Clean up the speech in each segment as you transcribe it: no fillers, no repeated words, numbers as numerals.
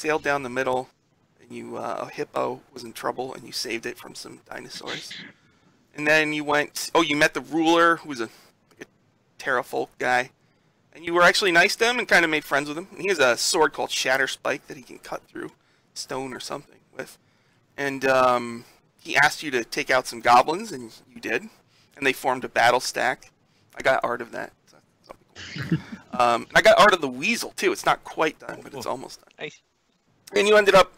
sailed down the middle, and you a hippo was in trouble, and you saved it from some dinosaurs. And then you went, oh, you met the ruler, who was a Terrafolk guy, and you were actually nice to him and kind of made friends with him. And he has a sword called Shatterspike that he can cut through stone or something with. And he asked you to take out some goblins, and you did. And they formed a battle stack. I got art of that. Cool. And I got art of the weasel, too. It's not quite done, but it's almost done. Nice. And you ended up...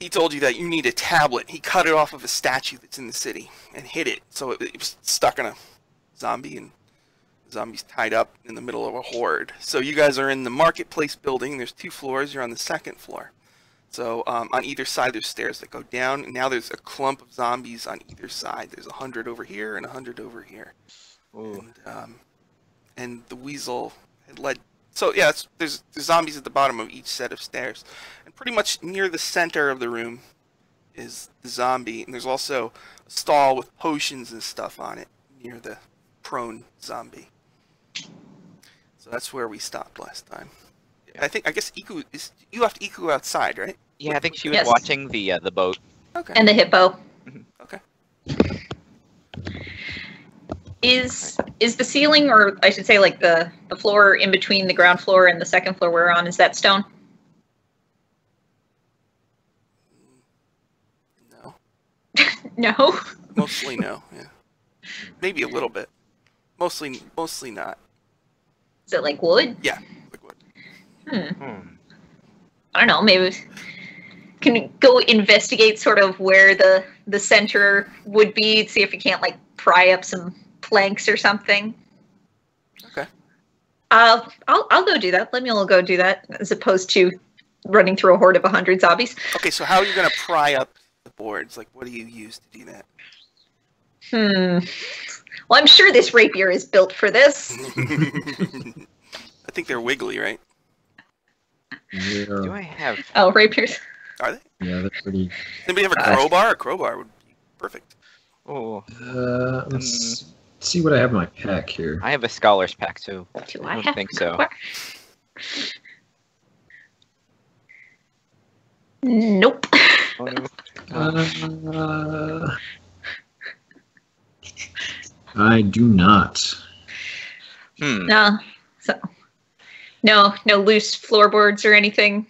He told you that you need a tablet. He cut it off of a statue that's in the city and hid it. So it was stuck on a zombie, and the zombie's tied up in the middle of a horde. So you guys are in the marketplace building. There's 2 floors. You're on the 2nd floor. So on either side, there's stairs that go down. And now there's a clump of zombies on either side. There's 100 over here and 100 over here. And the weasel had led... So, yeah, there's zombies at the bottom of each set of stairs. And pretty much near the center of the room is the zombie. And there's also a stall with potions and stuff on it near the prone zombie. So that's where we stopped last time. I think, I guess Iku, you left Iku outside, right? Yeah, I think she was watching the boat. Okay. And the hippo. Okay. Is the ceiling, or I should say like the floor in between the ground floor and the 2nd floor we're on, is that stone? No. No? Mostly no, yeah. Maybe a little bit. Mostly not. Is it like wood? Yeah. I don't know, maybe can we go investigate sort of where the center would be, see if you can't like pry up some planks or something. Okay. I'll go do that. Lemuel will go do that as opposed to running through a horde of 100 zombies. Okay, so how are you gonna pry up the boards? Like what do you use to do that? Well, I'm sure this rapier is built for this. I think they're wiggly, right? Yeah. Do I have... Oh, rapiers. Are they? Yeah, they're pretty... Anybody have a crowbar? A crowbar would be perfect. Oh. Let's see what I have in my pack here. I have a scholar's pack, so I don't think so. Nope. Oh, no. I do not. No, so... No loose floorboards or anything.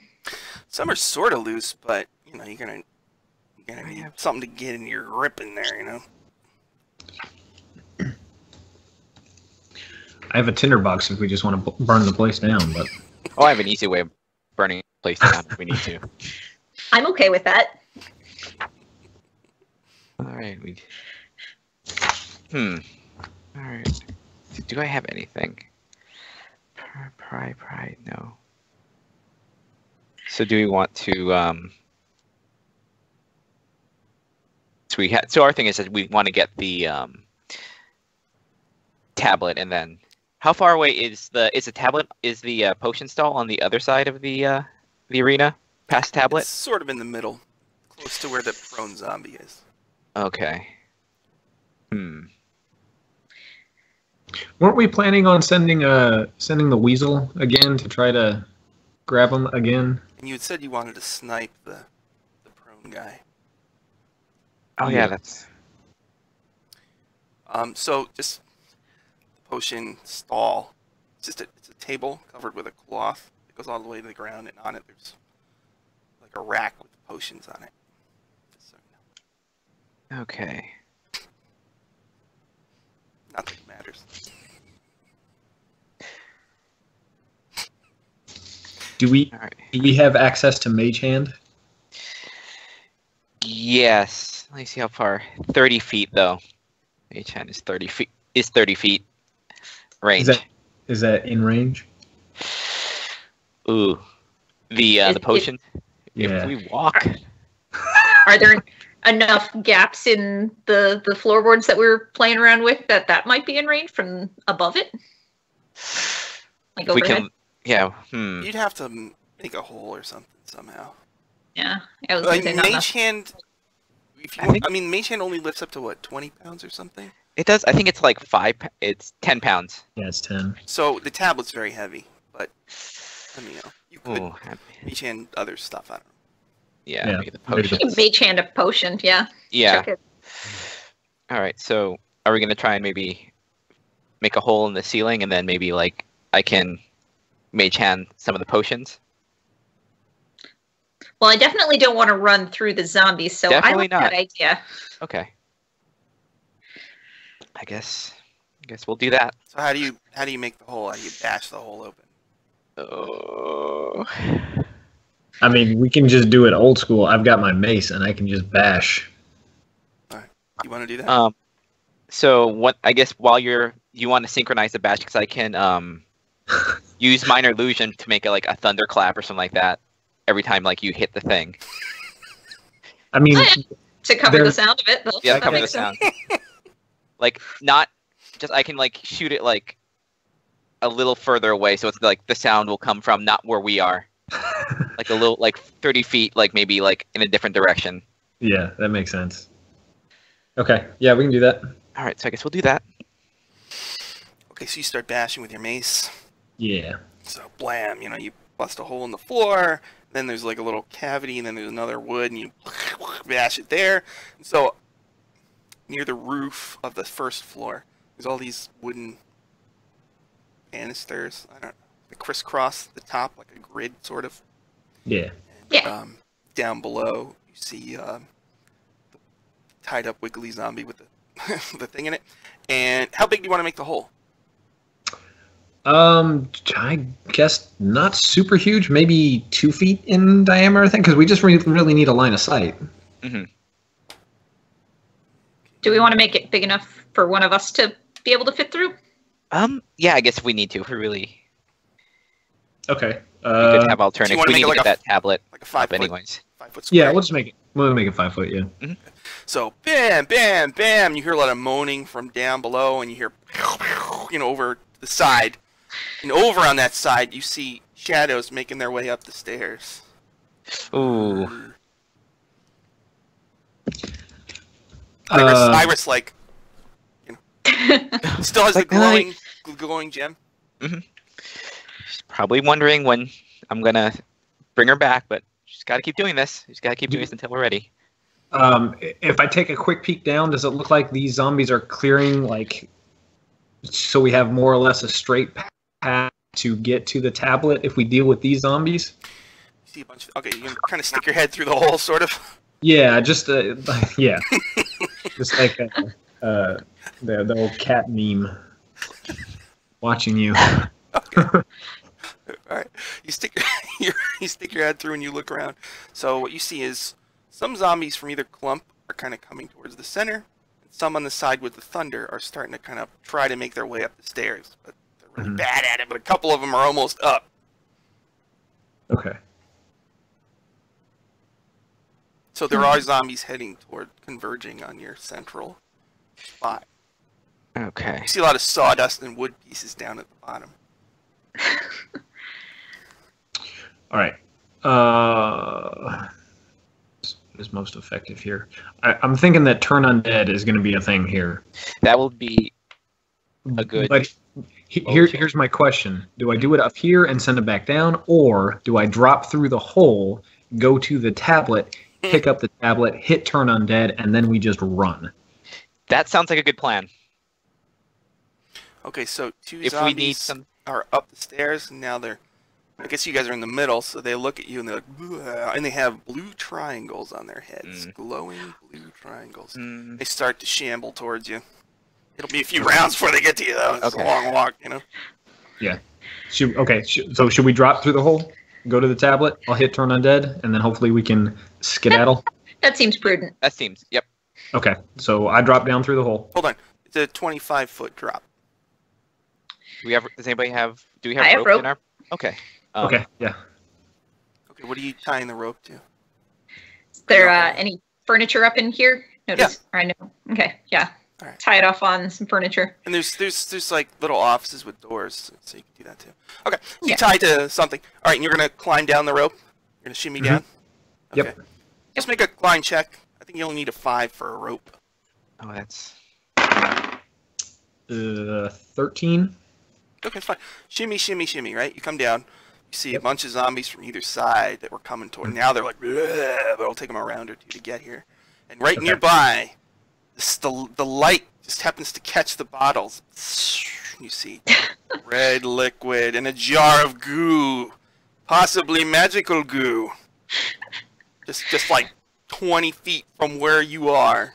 Some are sort of loose, but you know you're gonna need something to get in your grip in there, you know. I have a tinderbox if we just want to burn the place down, but I have an easy way of burning the place down if we need to. I'm okay with that. All right, we. All right. Do I have anything? Pry, no. So do we want to, so our thing is that we want to get the, tablet, and then, how far away is the tablet, is the, potion stall on the other side of the arena, past tablet? It's sort of in the middle, close to where the prone zombie is. Okay. Weren't we planning on sending the weasel again to try to grab him again? And you had said you wanted to snipe the prone guy. Oh yeah, that's. So just the potion stall. It's just it's a table covered with a cloth. It goes all the way to the ground, and on it there's like a rack with potions on it. Just so you know. Okay. Nothing matters. Do we have access to Mage Hand? Yes. Let me see how far. 30 feet though. Mage Hand is 30 feet. Is 30 feet range. Is that in range? Ooh. The potion. If we walk. Are there enough gaps in the floorboards that we were playing around with that might be in range from above it? Like overhead? We can, yeah. You'd have to make a hole or something somehow. Yeah. I was like, Mage Hand, if you I mean, Mage Hand only lifts up to what, 20 pounds or something? It does. I think it's like 10 pounds. Yeah, it's 10. So the tablet's very heavy, but I mean, you could mage-hand other stuff. I don't know. Yeah, yeah. Maybe the potion. You can mage-hand a potion, yeah. Yeah. All right, so are we going to try and maybe make a hole in the ceiling and then maybe, like, I can mage-hand some of the potions? Well, I definitely don't want to run through the zombies, so definitely I like that idea. Okay. I guess we'll do that. So how do you make the hole? How do you bash the hole open? Oh. I mean, we can just do it old school. I've got my mace, and I can just bash. All right. You want to do that? So what? I guess while you want to synchronize the bash because I can use minor illusion to make it like a thunderclap or something like that every time like you hit the thing. I mean, to cover the sound of it. Though. Yeah, cover the sound. Like not just I can like shoot it like a little further away, so it's like the sound will come from not where we are. Like a little, like 30 feet, like maybe like in a different direction. Yeah, that makes sense. Okay, yeah, we can do that. All right, so I guess we'll do that. Okay, so you start bashing with your mace. Yeah. So blam, you know, you bust a hole in the floor. Then there's like a little cavity, and then there's another wood, and you bash it there. And so near the roof of the first floor, there's all these wooden canisters. I don't know. They crisscross the top like a grid, sort of. Yeah. And, down below, you see the tied-up wiggly zombie with the the thing in it. And how big do you want to make the hole? I guess not super huge. Maybe 2 feet in diameter, I think, because we just really need a line of sight. Mm-hmm. Do we want to make it big enough for one of us to be able to fit through? Yeah, I guess we need to. If we really. Okay. We could have alternatives. So we need to like get that tablet. Like a 5 foot, anyways. 5 foot square. Yeah, we'll just make it. We'll make it 5 foot. Yeah. Mm-hmm. Okay. So bam, bam, bam. You hear a lot of moaning from down below, and you hear, you know, over the side, and over on that side, you see shadows making their way up the stairs. Ooh. Iris, like, you know, still has the glowing gem. Mm-hmm. She's probably wondering when I'm going to bring her back, but she's got to keep doing this. She's got to keep doing this until we're ready. If I take a quick peek down, does it look like these zombies are clearing, like, so we have more or less a straight path to get to the tablet if we deal with these zombies? You see a bunch of, okay, you can kind of stick your head through the hole, sort of. Yeah, just, yeah. Just like the old cat meme. Watching you. Okay. All right. You stick your head through and you look around. So what you see is some zombies from either clump are kind of coming towards the center. And some on the side with the thunder are starting to kind of try to make their way up the stairs. But they're really bad at it, but a couple of them are almost up. Okay. So there are zombies heading toward converging on your central spot. Okay. You see a lot of sawdust and wood pieces down at the bottom. All right. Is most effective here. I'm thinking that turn undead is going to be a thing here. That will be a good. But here's my question: do I do it up here and send it back down, or do I drop through the hole, go to the tablet, pick up the tablet, hit turn undead, and then we just run? That sounds like a good plan. Okay, so two zombies are up the stairs, and now they're... I guess you guys are in the middle, so they look at you, and they're like... And they have blue triangles on their heads. Glowing blue triangles. They start to shamble towards you. It'll be a few rounds before they get to you, though. It's a long walk, you know? Yeah. So should we drop through the hole? Go to the tablet? I'll hit turn undead, and then hopefully we can skedaddle? That seems prudent. That seems, yep. Okay, so I drop down through the hole. Hold on. It's a 25-foot drop. Do we have rope in our... Okay. Okay, yeah. Okay, what are you tying the rope to? Is there any furniture up in here? Notice. Yeah. I know. Okay, yeah. All right. Tie it off on some furniture. And there's like little offices with doors, so you can do that too. Okay, so you tie to something. All right, and you're going to climb down the rope. You're going to shimmy down. Okay. Yep. Just make a climb check. I think you only need a 5 for a rope. Oh, that's... 13. Okay, fine. Shimmy, shimmy, shimmy, right? You come down. You You see a bunch of zombies from either side that were coming toward. Now they're like, but it'll take them a round or two to get here. And right nearby, the light just happens to catch the bottles. You see red liquid and a jar of goo, possibly magical goo. Just like 20 feet from where you are.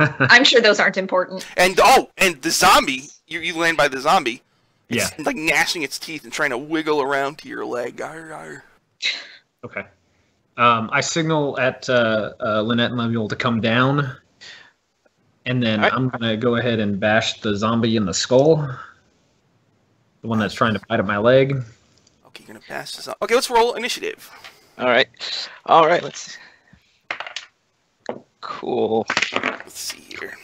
I'm sure those aren't important. And oh, and the zombie, you land by the zombie. It's like gnashing its teeth and trying to wiggle around to your leg. Arr, arr. Okay. I signal at Lynette and Lemuel to come down, and then I'm going to go ahead and bash the zombie in the skull. The one that's trying to bite at my leg. Okay, you're going to bash the zombie. Okay, let's roll initiative. All right. All right, let's... Cool. Let's see here.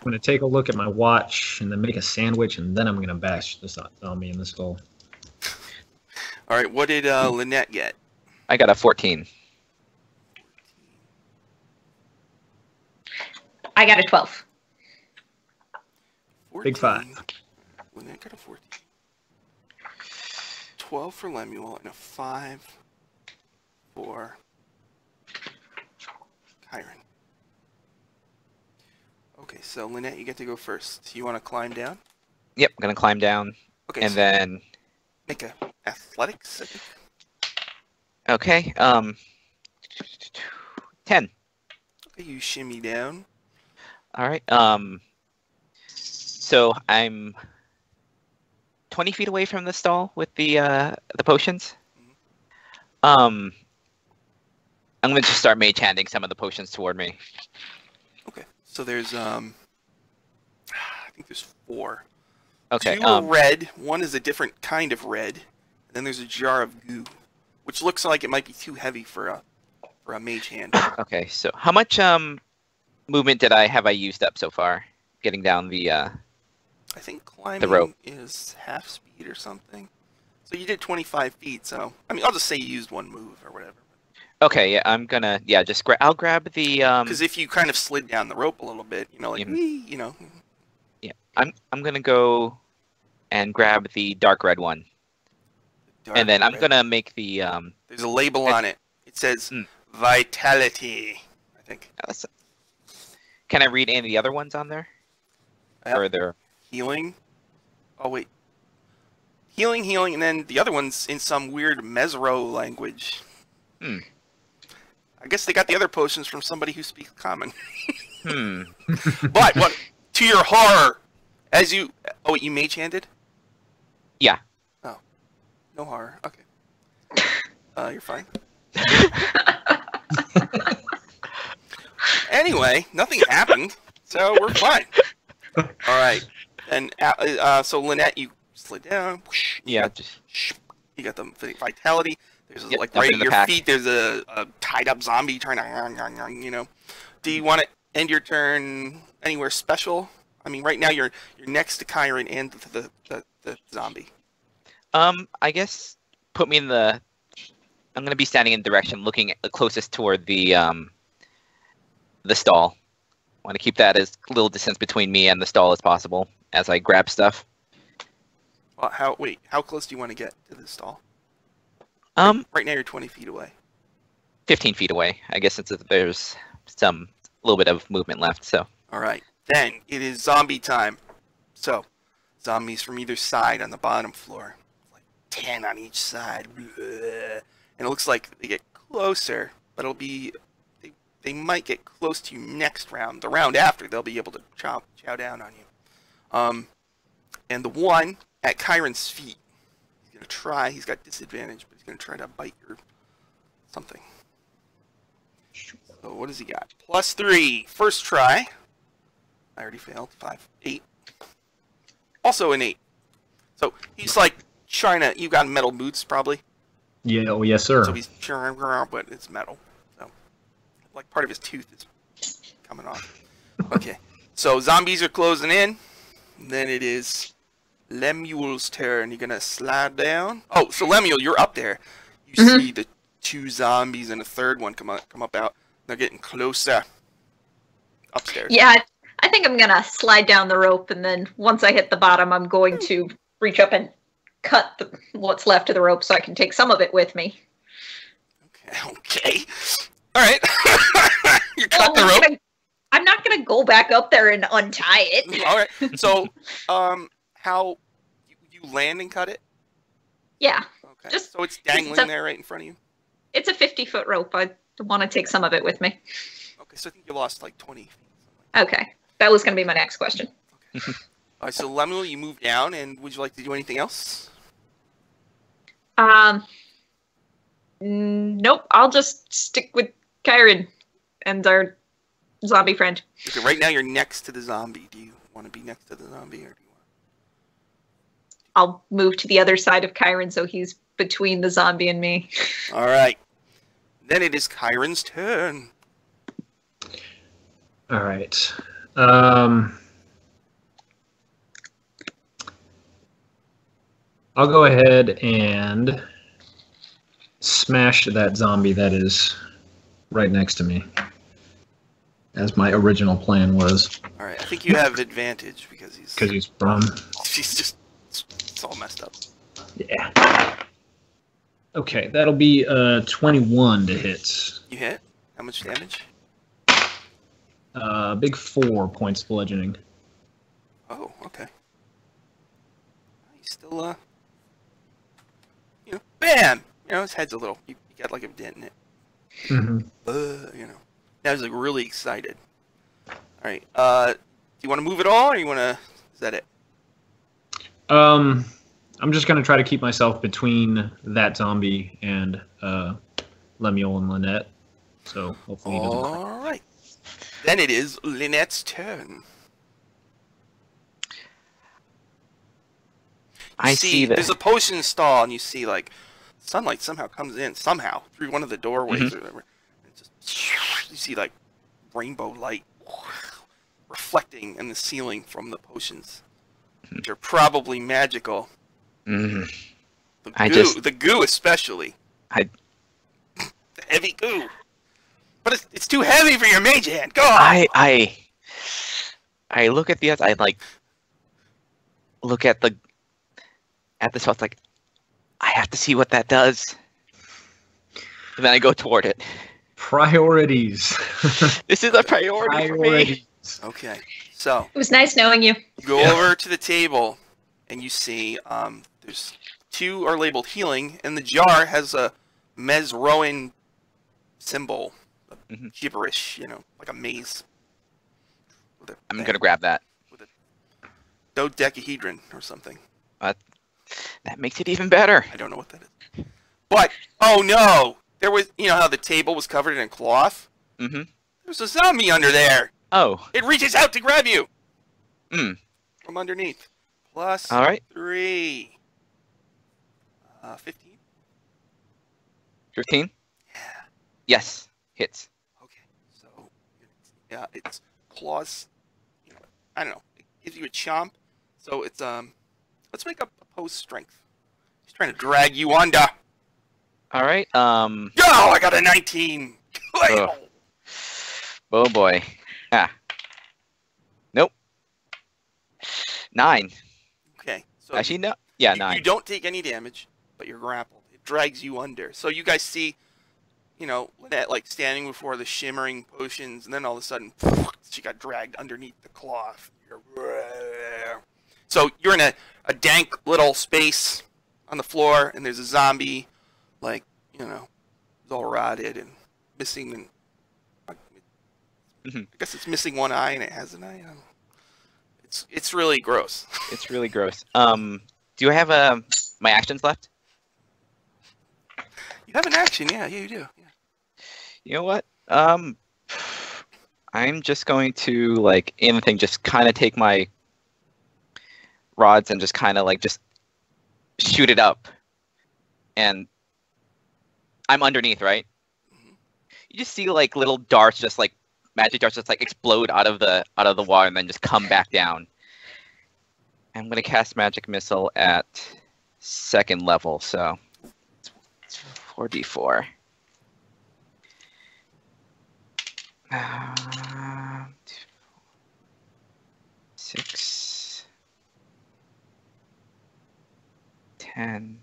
I'm going to take a look at my watch and then make a sandwich, and then I'm going to bash the zombie in the skull. All right, what did Lynette get? I got a 14. I got a 12. 14. Big 5. Lynette got a 14. 12 for Lemuel and a 5 for Kyrin. Okay, so Lynette, you get to go first. You want to climb down? Yep, I'm going to climb down. Okay, and so then... Make a athletics, I think. Okay, 10. Okay, you shimmy down. Alright, so I'm 20 feet away from the stall with the potions. Mm-hmm. I'm going to just start mage handing some of the potions toward me. So there's, I think there's 4. Okay. 2 are red. 1 is a different kind of red. And then there's a jar of goo, which looks like it might be too heavy for a mage hand. Okay. So how much movement did I have? I used up so far getting down the. I think climbing the rope is half speed or something. So you did 25 feet. So I mean, I'll just say you used 1 move or whatever. Okay, yeah, I'm gonna, yeah, just I'll grab the, Because if you kind of slid down the rope a little bit, you know, like, wee, you know. Yeah, I'm gonna go and grab the dark red one. Dark and then red. I'm gonna make the, There's a label on it. It says, Vitality, I think. Can I read any of the other ones on there? Or are there... Healing? Oh, wait. Healing, healing, and then the other one's in some weird Mezro language. Hmm. I guess they got the other potions from somebody who speaks common. But what? To your horror, as you wait, you mage handed? Yeah. Oh, no horror. Okay. You're fine. Anyway, nothing happened, so we're fine. All right. And so Lynette, you slid down. Whoosh, yeah. You got the vitality. There's like right at your feet. There's a tied up zombie trying to, you know. Do you want to end your turn anywhere special? I mean, right now you're next to Kyrin and the zombie. I guess put me in the. I'm gonna be standing in the direction, looking at the closest toward the stall. I want to keep that as little distance between me and the stall as possible as I grab stuff. Well, how close do you want to get to the stall? Right now you're 20 feet away. 15 feet away, I guess, since there's some little bit of movement left, so. All right, then it is zombie time. So, zombies from either side on the bottom floor. Like 10 on each side. And it looks like they get closer, but it'll be, they might get close to you next round. The round after, they'll be able to chow down on you. And the one at Kyrin's feet. Gonna try. He's got disadvantage, but he's gonna try to bite your something. So what does he got? +3. First try. I already failed. 5, 8. Also an 8. So he's like trying to. You got metal boots, probably. Yeah. Oh, yes, sir. So he's trying, but it's metal. So like part of his tooth is coming off. Okay. So zombies are closing in. Then it is Lemuel's turn. You're gonna slide down. Oh, so Lemuel, you're up there. You see the 2 zombies and a 3rd one come up out. They're getting closer. Upstairs. Yeah, I think I'm going to slide down the rope, and then once I hit the bottom, I'm going to reach up and cut what's left of the rope so I can take some of it with me. Okay. All right. You cut the rope. I'm not going to go back up there and untie it. All right. So, how you land and cut it? Yeah. Okay. Just, so it's dangling there right in front of you? It's a 50-foot rope. I want to take some of it with me. Okay. So I think you lost like 20 feet. Okay. That was going to be my next question. Okay. All right. So, Lemuel, you move down, and would you like to do anything else? Nope. I'll just stick with Kyrin and our zombie friend. Okay, right now you're next to the zombie. Do you want to be next to the zombie, or do you want? I'll move to the other side of Kyrin, so he's between the zombie and me. All right. Then it is Kyrin's turn. All right. I'll go ahead and smash that zombie that is right next to me, as my original plan was. All right, I think you have advantage because he's prone. She's just it's all messed up. Yeah. Okay, that'll be 21 to hit. You hit? How much damage? Big 4 points bludgeoning. Oh, okay. He's still you know, bam. You know, his head's a little, you got like a dent in it. Mm-hmm. You know. Now he's like really excited. Alright, do you want to move at all, or you want to, is that it? I'm just going to try to keep myself between that zombie and Lemuel and Lynette. So, hopefully he doesn't. Alright. Then it is Lynette's turn. I see that. There's a potion stall, and you see, like, sunlight somehow comes in somehow through one of the doorways or whatever. And just you see like rainbow light reflecting in the ceiling from the potions, which are probably magical. The goo especially. The heavy goo, but it's too heavy for your mage hand. Go on. I look at the other. I like look at the spot like, I have to see what that does. And then I go toward it. Priorities. This is a priority for me. Okay, so. It was nice knowing you. You go over to the table, and you see there's two are labeled healing, and the jar has a Mezroan symbol. Gibberish, you know, like a maze. I'm going to grab that. With a dodecahedron or something. That makes it even better. I don't know what that is. But, oh no! There was, you know how the table was covered in cloth? Mm-hmm. There's a zombie under there! Oh. It reaches out to grab you! From underneath. Plus three. 15? 15? Yeah. Yes. Hits. Okay. So, yeah, it's claws. You know, I don't know. It gives you a chomp. So it's, let's make up opposed strength. He's trying to drag you under. All right. Yo, I got a 19. Oh. Oh boy. Ah. Nope. 9. Okay. So actually, no. Yeah, 9. You don't take any damage, but you're grappled. It drags you under. So you guys see, you know, Lynette like standing before the shimmering potions, and then all of a sudden, she got dragged underneath the cloth. So you're in a dank little space on the floor, and there's a zombie, like, you know, it's all rotted and missing, and I guess it's missing one eye and it has an eye. It's really gross. It's really gross. Do I have my actions left? You have an action, yeah, you do. Yeah. You know what? I'm just going to, like, anything, just kind of take my rods and just kind of like just shoot it up, and I'm underneath, right? You just see like little darts, just like magic darts, just like explode out of the water and then just come back down. I'm gonna cast magic missile at 2nd level, so it's 4d4. 6, 10,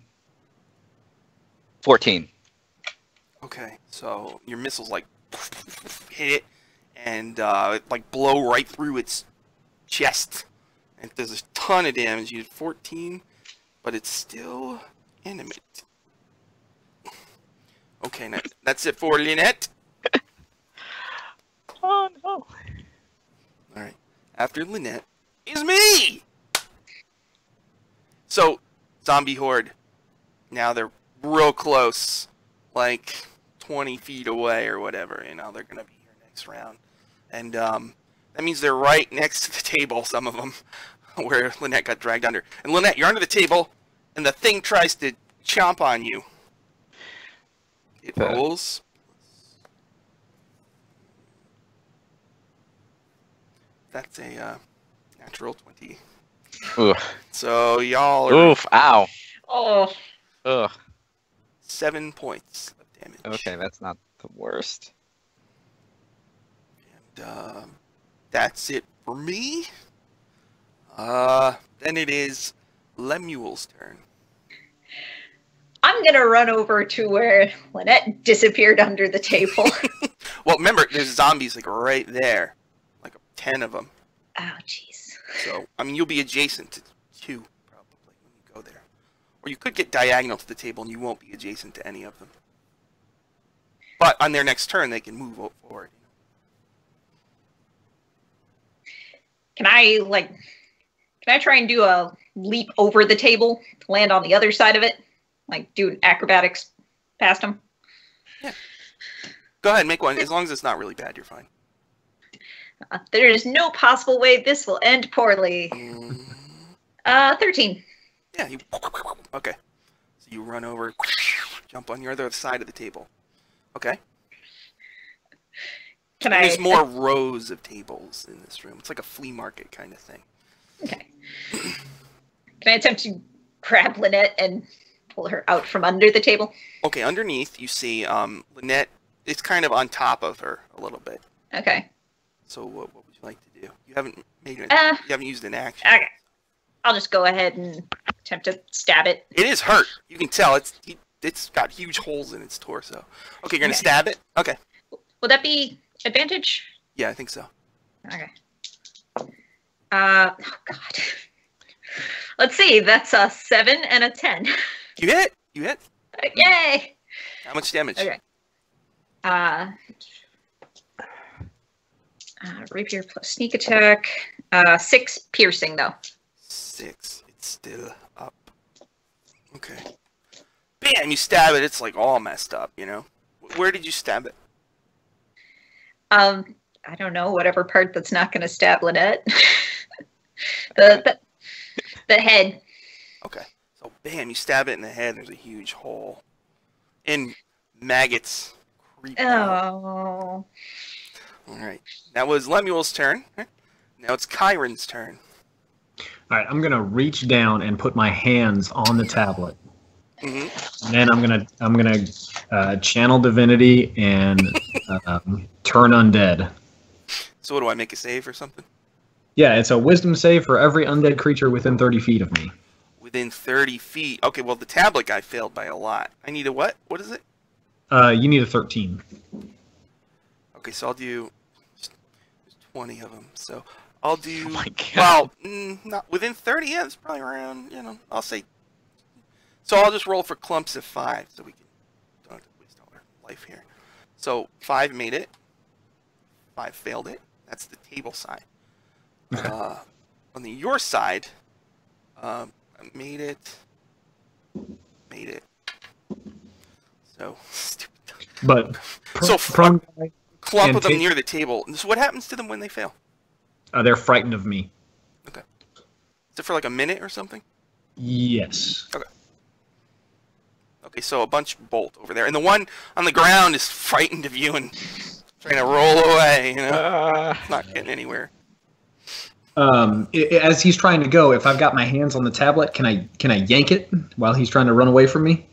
14. Okay, so your missiles like hit it and like blow right through its chest. And there's a ton of damage. You did 14, but it's still animate. Okay, now, that's it for Lynette. Oh no! Alright, after Lynette is me! So, zombie horde. Now they're real close. Like 20 feet away or whatever. You know, they're going to be here next round. And that means they're right next to the table, some of them, where Lynette got dragged under. And Lynette, you're under the table, and the thing tries to chomp on you. It rolls. That's a natural 20. Ugh. So y'all are... Oof, ow. Oh. Ugh. 7 points of damage. Okay, that's not the worst. And that's it for me. Then it is Lemuel's turn. I'm gonna run over to where Lynette disappeared under the table. Well, remember, there's zombies like right there, like 10 of them. Oh, jeez. So I mean, you'll be adjacent to 2 probably when you go there. Or you could get diagonal to the table and you won't be adjacent to any of them. But on their next turn, they can move forward. Can I, like, can I try and do a leap over the table to land on the other side of it? Like, do acrobatics past them? Yeah. Go ahead, make one. As long as it's not really bad, you're fine. There is no possible way this will end poorly. 13. Yeah, you, okay. So you run over, jump on your other side of the table. Okay. Can I? There's more rows of tables in this room. It's like a flea market kind of thing. Okay. Can I attempt to grab Lynette and pull her out from under the table? Okay, underneath you see Lynette. It's kind of on top of her a little bit. Okay. So what would you like to do? You haven't made an, you haven't used an action. Okay. I'll just go ahead and attempt to stab it. It is hurt. You can tell it's got huge holes in its torso. Okay, you're gonna stab it. Okay. Will that be advantage? Yeah, I think so. Okay. Oh God. Let's see. That's a 7 and a 10. You hit. You hit. Yay! How much damage? Okay. Rapier plus sneak attack. 6 piercing though. 6. It's still up. Okay. Bam! You stab it. It's like all messed up, you know? Where did you stab it? I don't know. Whatever part that's not going to stab Lynette. the head. Okay. So, bam! You stab it in the head. There's a huge hole. And maggots creep out. Oh. Alright. That was Lemuel's turn. Now it's Kyrin's turn. All right, I'm gonna reach down and put my hands on the tablet, and then I'm gonna channel divinity and turn undead. So what do I make a save or something? Yeah, it's a wisdom save for every undead creature within 30 feet of me. Within 30 feet. Okay, well the tablet guy failed by a lot. I need a what? What is it? You need a 13. Okay, so I'll do. There's 20 of them, so. I'll do, well, not within 30, yeah, it's probably around, you know, I'll say, so I'll just roll for clumps of 5, so we can, don't have to waste all our life here. So 5 made it, 5 failed it, that's the table side. On the your side, I made it, so stupid. But, so clump of them near the table, so what happens to them when they fail? They're frightened of me. Okay. Is it for like a minute or something? Yes. Okay. Okay, so a bunch bolt over there. And the one on the ground is frightened of you and trying to roll away, you know? Not getting anywhere. As he's trying to go, if I've got my hands on the tablet, can I yank it while he's trying to run away from me?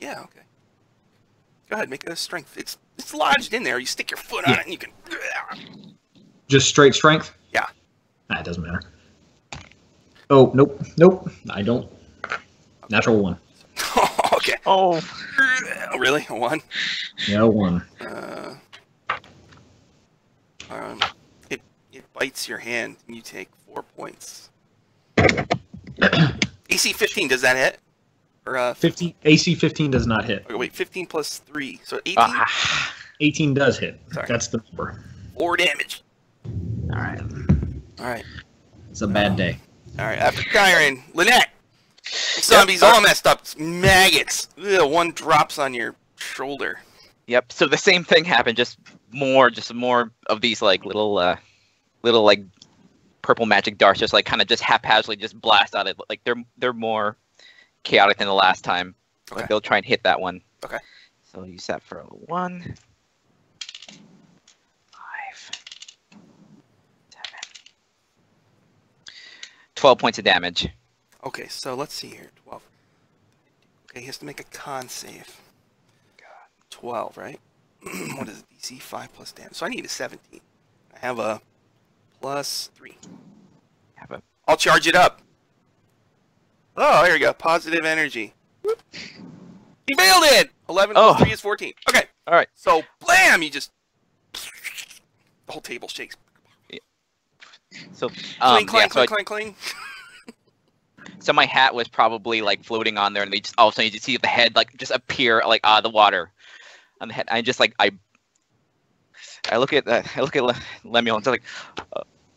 Yeah, okay. Go ahead, make it a strength. It's lodged in there. You stick your foot on it and you can... Just straight strength? Yeah. Nah, it doesn't matter. Oh, nope. Nope. I don't. Natural one. Okay. Oh. Really? A one? Yeah, a one. It bites your hand and you take 4 points. AC 15, does that hit? Or 15, AC 15 does not hit. Okay, wait, 15 plus 3. So 18? 18 does hit. Sorry. That's the number. 4 damage. Alright. Alright. It's a bad day. Alright, after Kyrin, Lynette! Zombies all messed up. It's maggots. Ugh, one drops on your shoulder. Yep, so the same thing happened, just more of these like little purple magic darts just like kinda just haphazardly just blast out of it. Like they're more chaotic than the last time. Okay. Like they'll try and hit that one. Okay. So I'll use that for 1. 12 points of damage. Okay, so let's see here. 12. Okay, he has to make a con save. 12, right? What is it? DC 5 plus damage. So I need a 17. I have a plus 3. I'll charge it up. Oh, here we go. Positive energy. Whoop. He failed it! 11 plus 3 is 14. Okay. All right. So, blam! You just... The whole table shakes. Yeah. So, clang, clang, clang. So my hat was probably like floating on there, and they just all of a sudden you just see the head like just appear like out of the water on the head. I just like I look at Lemuel and I'm like,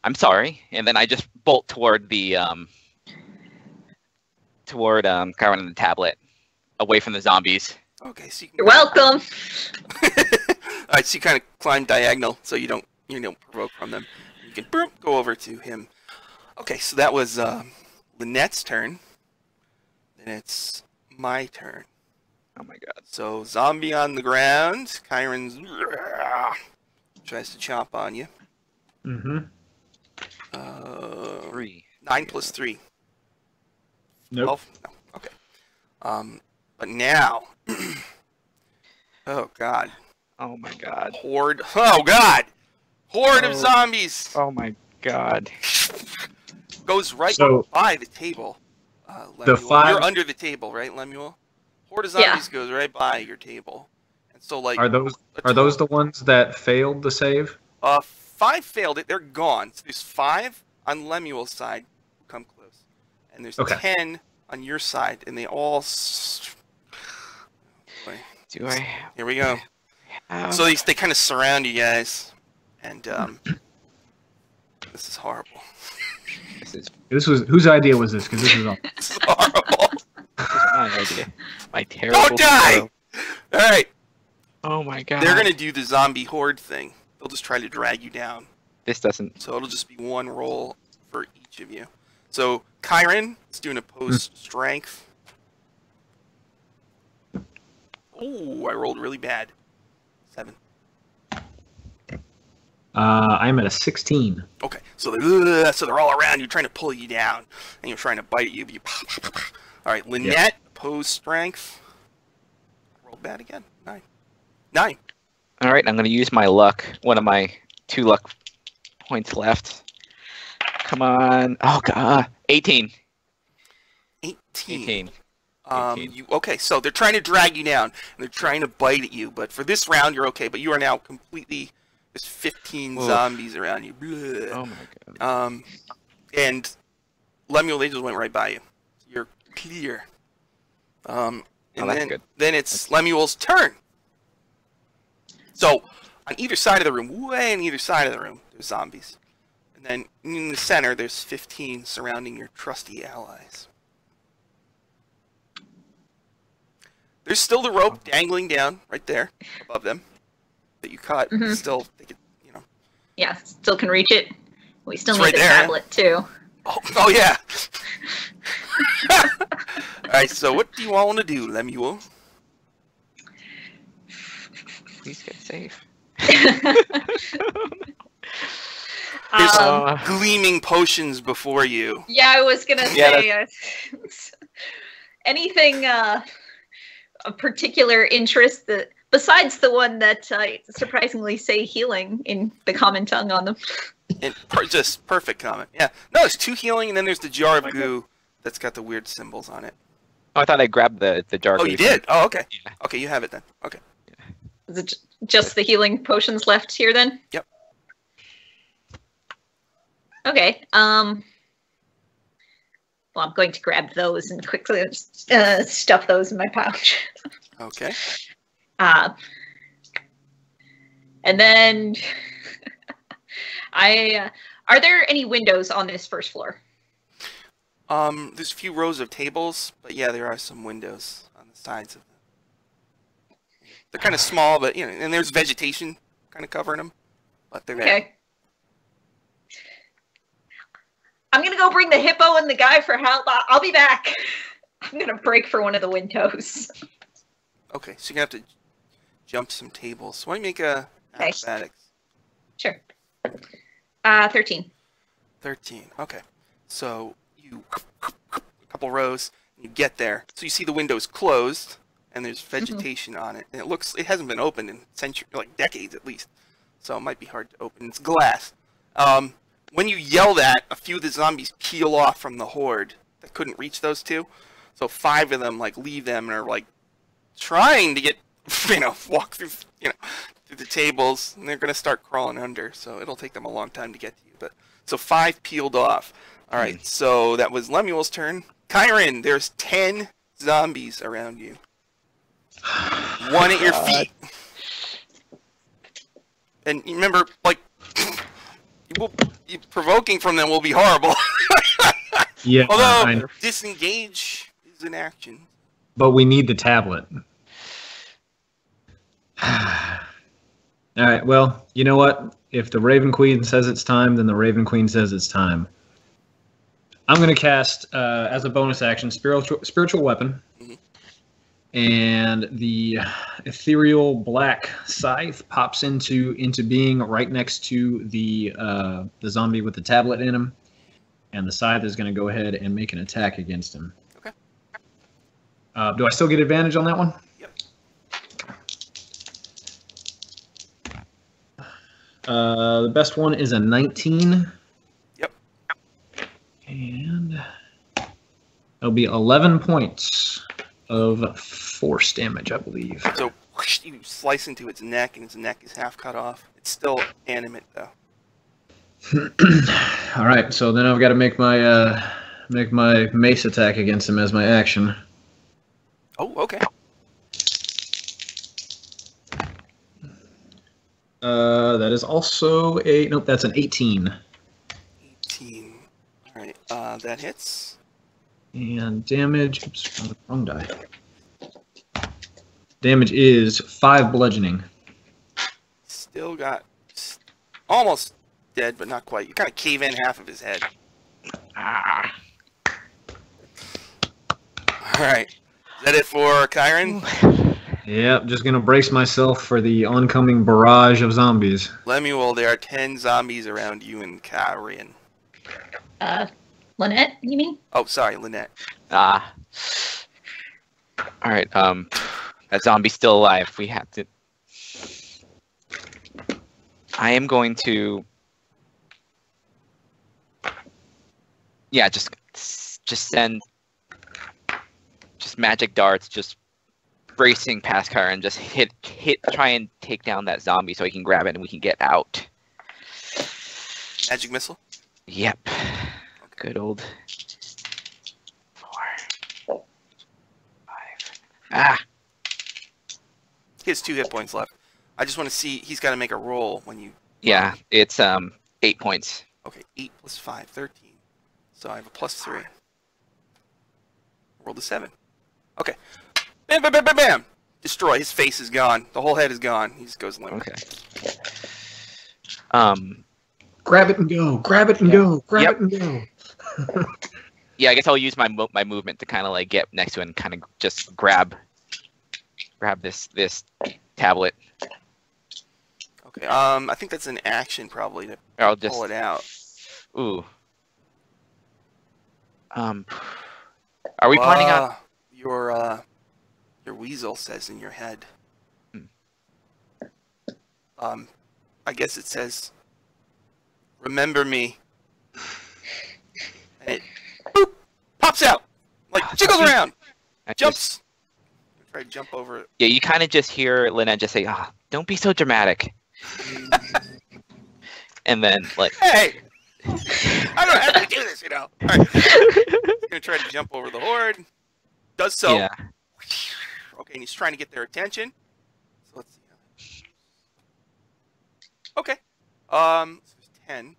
I'm sorry, and then I just bolt toward the toward Kyrin and the tablet, away from the zombies. Okay, so you're welcome. All right, so you kind of climb diagonal so you don't provoke from them. You can boom, go over to him. Okay, so that was. Lynette's turn, then it's my turn. Oh my god. So, zombie on the ground, Kyrin's tries to chop on you. Mm-hmm. 9 plus 3. Nope. 12? No. Okay. But now... oh god. Oh my god. Horde... Oh god! Horde of zombies! Oh my god. Goes right by the table. Lemuel. You're under the table, right, Lemuel? Horde of zombies goes right by your table. And so, like, are those the ones that failed the save? 5 failed it. They're gone. So there's 5 on Lemuel's side. Come close. And there's 10 on your side, and they all. Here we go. So they kind of surround you guys, and this is horrible. Whose idea was this? Because this is all horrible. My idea. My terrible. Don't die! Hero. All right. Oh my god. They're gonna do the zombie horde thing. They'll just try to drag you down. This doesn't. So it'll just be one roll for each of you. So Kyrin is doing opposed strength. Oh, I rolled really bad. 7. I'm at a 16. Okay, so they're all around you, trying to pull you down, and you're trying to bite you. All right, Lynette, opposed strength. Roll bad again. 9. All right, I'm going to use my luck. One of my 2 luck points left. Come on. Oh god, 18. Okay, so they're trying to drag you down, and they're trying to bite at you. But for this round, you're okay. But you are now completely. There's 15 zombies around you. Blah. Oh my god. And Lemuel, they just went right by you. You're clear. And oh, that's then, good. Then it's Lemuel's turn. So, on either side of the room, way on either side of the room, there's zombies. And then in the center, there's 15 surrounding your trusty allies. There's still the rope dangling down right there above them. That you caught, still, you know. Yeah, still can reach it. We still need the tablet, too. Oh yeah! Alright, so what do you all want to do, Lemuel? Please get safe. There's some gleaming potions before you. Yeah, I was going to say, anything of particular interest that... Besides the one that surprisingly say healing in the common tongue on them. And just perfect comment. Yeah. No, it's 2 healing, and then there's the jar of goo that's got the weird symbols on it. Oh, I thought I grabbed the jar of goo. Oh, you did? Oh, okay. Yeah. Okay, you have it then. Okay. Is it just the healing potions left here then? Yep. Okay. Well, I'm going to grab those and quickly stuff those in my pouch. Okay. And then are there any windows on this first floor? There's a few rows of tables, but yeah, there are some windows on the sides of them. They're kind of small, but you know, and there's vegetation kind of covering them, but they're okay. There. I'm gonna go bring the hippo and the guy for help. I'll be back. I'm gonna break for one of the windows. Okay, so you're gonna have to jump some tables. Why don't you make a acrobatics? Sure. 13. 13. Okay. So you a couple rows, and you get there. So you see the window's closed, and there's vegetation on it, and it hasn't been opened in centuries, like decades at least. So it might be hard to open. It's glass. When you yell that, a few of the zombies peel off from the horde that couldn't reach those two. So 5 of them, like, leave them and are, like, trying to get, you know, walk through, you know, through the tables. And they're going to start crawling under, so it'll take them a long time to get to you. But so 5 peeled off. All right, so that was Lemuel's turn. Kyrin, there's 10 zombies around you. One at your feet. And remember, like... provoking from them will be horrible. Yeah. Although disengage is an action. But we need the tablet. All right. Well, you know what? If the Raven Queen says it's time, then the Raven Queen says it's time. I'm going to cast as a bonus action spiritual weapon, and the ethereal black scythe pops into being right next to the zombie with the tablet in him, and the scythe is going to go ahead and make an attack against him. Okay. Do I still get advantage on that one? Yep. The best one is a 19. Yep. And that'll be 11 points of force damage, I believe. So whoosh, you slice into its neck, and its neck is half cut off. It's still animate, though. All right, so then I've got to make my mace attack against him as my action. Oh, okay. That is also a nope. That's an 18. 18. All right, that hits. And damage, oops, wrong die. Damage is 5 bludgeoning. Still got almost dead, but not quite. You kind of cave in half of his head. Ah. All right. Is that it for Kyrin? Yep, just going to brace myself for the oncoming barrage of zombies. Lemuel, there are 10 zombies around you and Kyrin. Lynette, you mean? Oh, sorry, Lynette. Ah. All right. That zombie's still alive. We have to. I am going to. Yeah, just send. Just magic darts, just bracing past Kyrin, and just hit, try and take down that zombie so he can grab it and we can get out. Magic missile. Yep. Good old 4, 5. Ah! He has 2 hit points left. I just want to see, he's got to make a roll when you... Yeah, it's 8 points. Okay, 8 plus 5, 13. So I have a +3. Rolled a 7. Okay. Bam, bam, bam, bam, bam! Destroy, his face is gone. The whole head is gone. He just goes limp. Okay. Grab it and go. Grab it and go. Grab it and go. Yeah, I guess I'll use my movement to kind of like get next to it and kind of just grab this tablet. Okay. I think that's an action probably to pull it out. Ooh. Are we planning on your weasel says in your head? I guess it says remember me. And it boop, pops out. Like, jiggles around. Jumps. Try to jump over it. Yeah, you kind of just hear Lynette just say, ah, don't be so dramatic. And then, like... Hey! I don't know how to do this, you know? Alright. He's gonna try to jump over the horde. Does so. Yeah. Okay, and he's trying to get their attention. So let's see. Okay. So there's 10.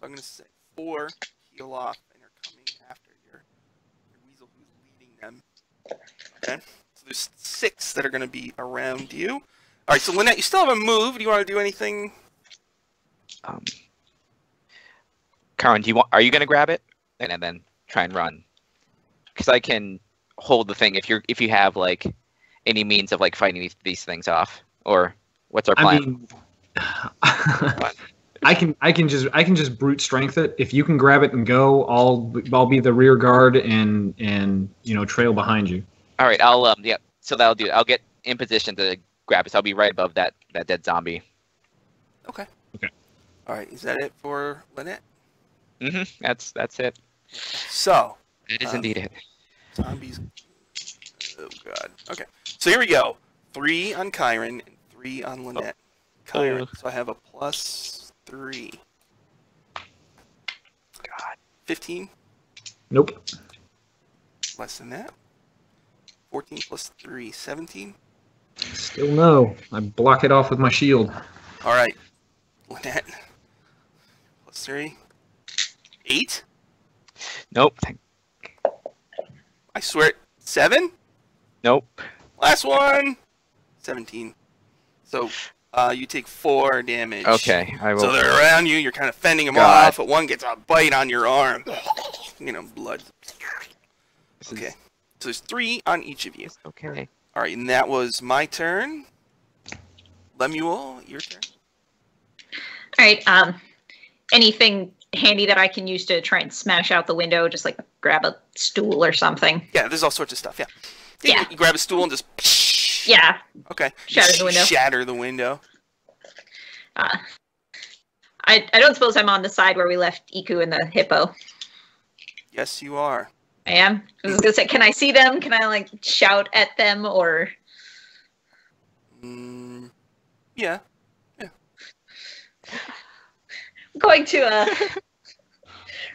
So I'm gonna say 4 heal off, and they're coming after your weasel who's leading them. Okay. So there's 6 that are gonna be around you. Alright, so Lynette, you still haven't moved. Do you want to do anything? Kyrin, do you want? Are you gonna grab it and then try and run? Because I can hold the thing if you have like any means of like fighting these things off. Or what's our plan? I mean, I can just brute strength it. If you can grab it and go, I'll be the rear guard and you know trail behind you. All right, I'll yeah. So that'll do. I'll get in position to grab it. So I'll be right above that dead zombie. Okay. Okay. All right. Is that it for Lynette? Mm-hmm. That's it. So it is indeed it. Zombies. Oh god. Okay. So here we go. 3 on Kyrin and 3 on Lynette. Oh. Kyrin. So I have a +3. God. 15. Nope. Less than that. 14 + 3. 17. Still no. I block it off with my shield. All right. Lynette. +3. 8? Nope. I swear. 7? Nope. Last one. 17. So you take 4 damage. Okay, I will. So they're around you. You're kind of fending them off, but one gets a bite on your arm. You know, blood. Okay. So there's 3 on each of you. Okay. All right, and that was my turn. Lemuel, your turn. All right. Anything handy that I can use to try and smash out the window, just like grab a stool or something. Yeah, there's all sorts of stuff. Yeah, yeah. You grab a stool and just. Yeah. Okay. Shatter the window. Shatter the window. I don't suppose I'm on the side where we left Iku and the hippo. Yes, you are. I am. I was gonna say, can I see them? Can I like shout at them or? Yeah. Yeah. Going to I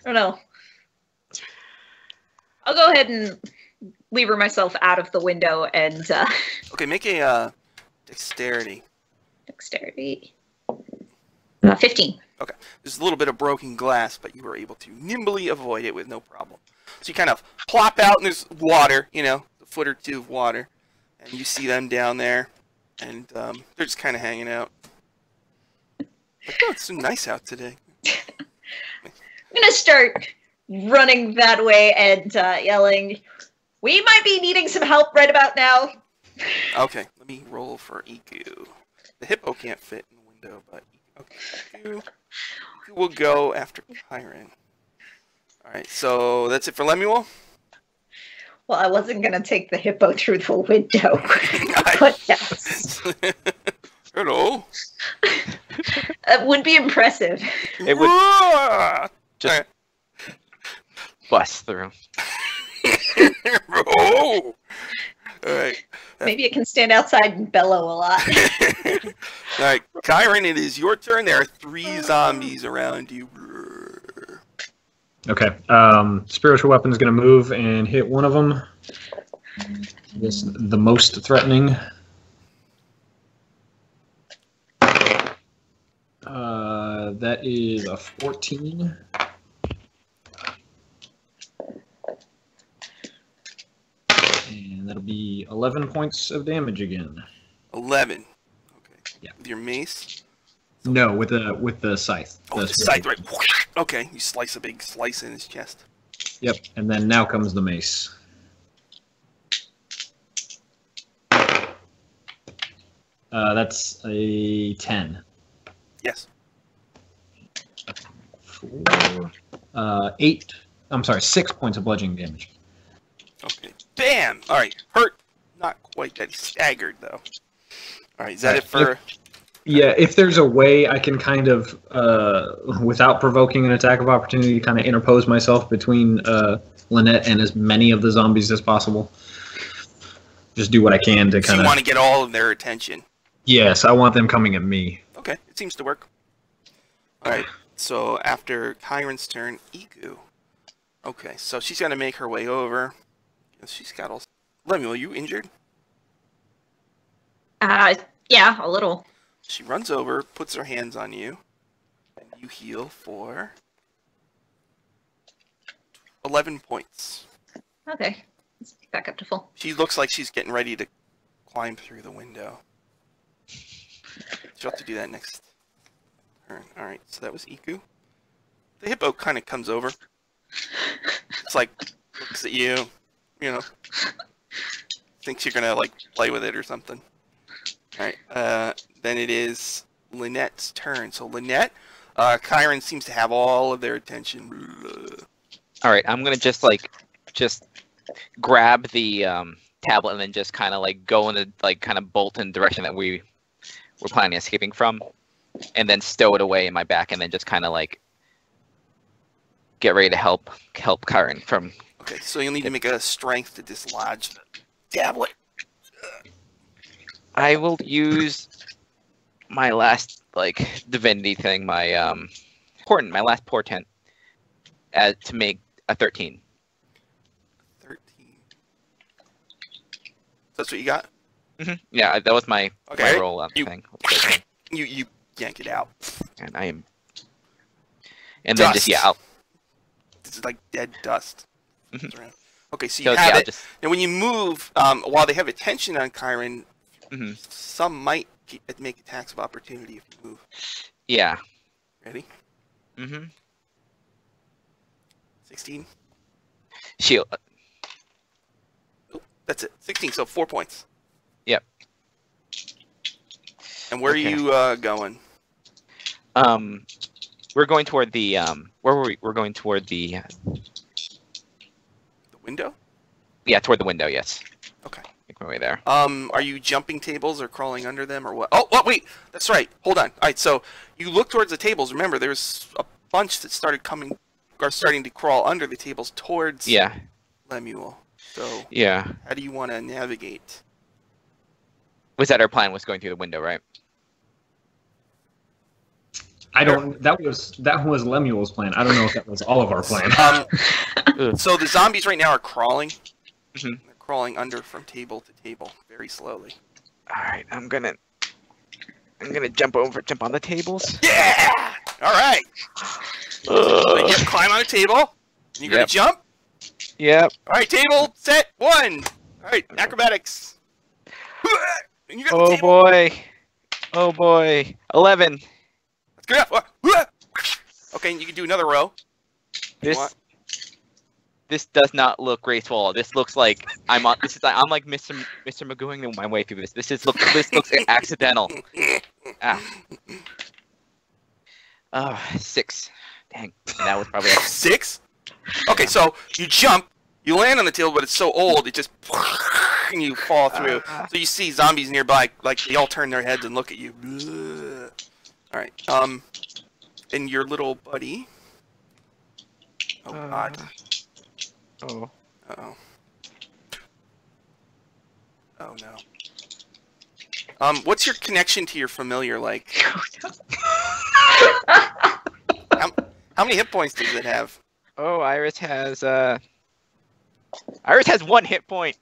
don't know. I'll go ahead and lever myself out of the window and okay, make a dexterity. Dexterity. 15. Okay. There's a little bit of broken glass, but you were able to nimbly avoid it with no problem. So you kind of plop out and there's water, you know, a foot or two of water. And you see them down there and they're just kinda hanging out. Like, oh, it's so nice out today. I'm gonna start running that way and yelling, we might be needing some help right about now. Okay, let me roll for Iku. The hippo can't fit in the window, but Iku will go after Kyrin. Alright, so that's it for Lemuel? Well, I wasn't gonna take the hippo through the window. But yes. Hello. It would be impressive. It would just bust through. Oh. All right. Maybe it can stand outside and bellow a lot. All right, Kyrin, it is your turn. There are 3 zombies around you. Okay. Spiritual weapon is going to move and hit one of them. This the most threatening. That is a 14. And that'll be 11 points of damage again. 11. Okay. Yeah. With your mace? No, with the scythe. Oh, the scythe, right. Okay, you slice a big slice in his chest. Yep, and then now comes the mace. That's a 10. Yes. 6 points of bludgeoning damage. Okay. Bam! Alright, hurt. Not quite that staggered, though. Alright, is that it for... Yeah, if there's a way I can kind of, without provoking an attack of opportunity, kind of interpose myself between Lynette and as many of the zombies as possible. Just do what I can to kind of... You want to get all of their attention. Yes, I want them coming at me. Okay, it seems to work. Alright, so after Kyrin's turn, Iku. Okay, so she's going to make her way over. She's got all... Lemuel, are you injured? Yeah, a little. She runs over, puts her hands on you, and you heal for 11 points. Okay, let's pick back up to full. She looks like she's getting ready to climb through the window. She'll have to do that next turn. Alright, so that was Iku. The hippo kind of comes over. It's like, looks at you, you know, thinks you're going to, like, play with it or something. Alright, then it is Lynette's turn. So Lynette, Kyrin seems to have all of their attention. Alright, I'm going to just, like, grab the tablet and then just kind of, like, go in the, like, kind of bolt in the direction that we were planning on escaping from. And then stow it away in my back and then just kind of, like, get ready to help Kyrin from... Okay, so you'll need to make a strength to dislodge the tablet. I will use my last, like, divinity thing, my, portent, my last portent, to make a 13. 13. That's what you got? Mm-hmm. Yeah, that was my, my roll-up thing. You yank it out. And I am... And dust. Then just, yeah, I'll... This is like dead dust. Mm-hmm. Okay, so you have it. Just... And when you move, while they have attention on Kyrin... Mm-hmm. Some might make attacks of opportunity if you move. Yeah. Ready? Mm-hmm. 16. Shield. Oh, that's it. 16, so 4 points. Yep. And where are you going? We're going toward the, where were we? We're going toward the... The window? Yeah, toward the window, yes. Okay. Make my way there. Are you jumping tables or crawling under them or what? Oh, wait! That's right. Hold on. Alright, so you look towards the tables. Remember, there's a bunch that started coming, are starting to crawl under the tables towards Lemuel. So, yeah. How do you want to navigate? Was that our plan, was going through the window, right? I don't... That was Lemuel's plan. I don't know if that was all of our plan. So the zombies right now are crawling. Mm-hmm. Crawling under from table to table very slowly. All right, I'm gonna jump on the tables. Yeah! All right. So you climb on a table. And you're gonna jump. Yep. All right, table set one. All right, acrobatics. And you got the table. Oh boy, 11. That's good enough. Okay, and you can do another row. This does not look graceful. This looks like I'm on. This is I'm like Mr. Magooing my way through this. This looks accidental. Ah. 6. Dang, that was probably 6. Okay, so you jump, you land on the tail, but it's so old it just and you fall through. So you see zombies nearby, like they all turn their heads and look at you. All right, and your little buddy. Oh God. Oh. Uh-oh. Oh, no. What's your connection to your familiar, like? How many hit points does it have? Oh, Iris has, Iris has 1 hit point.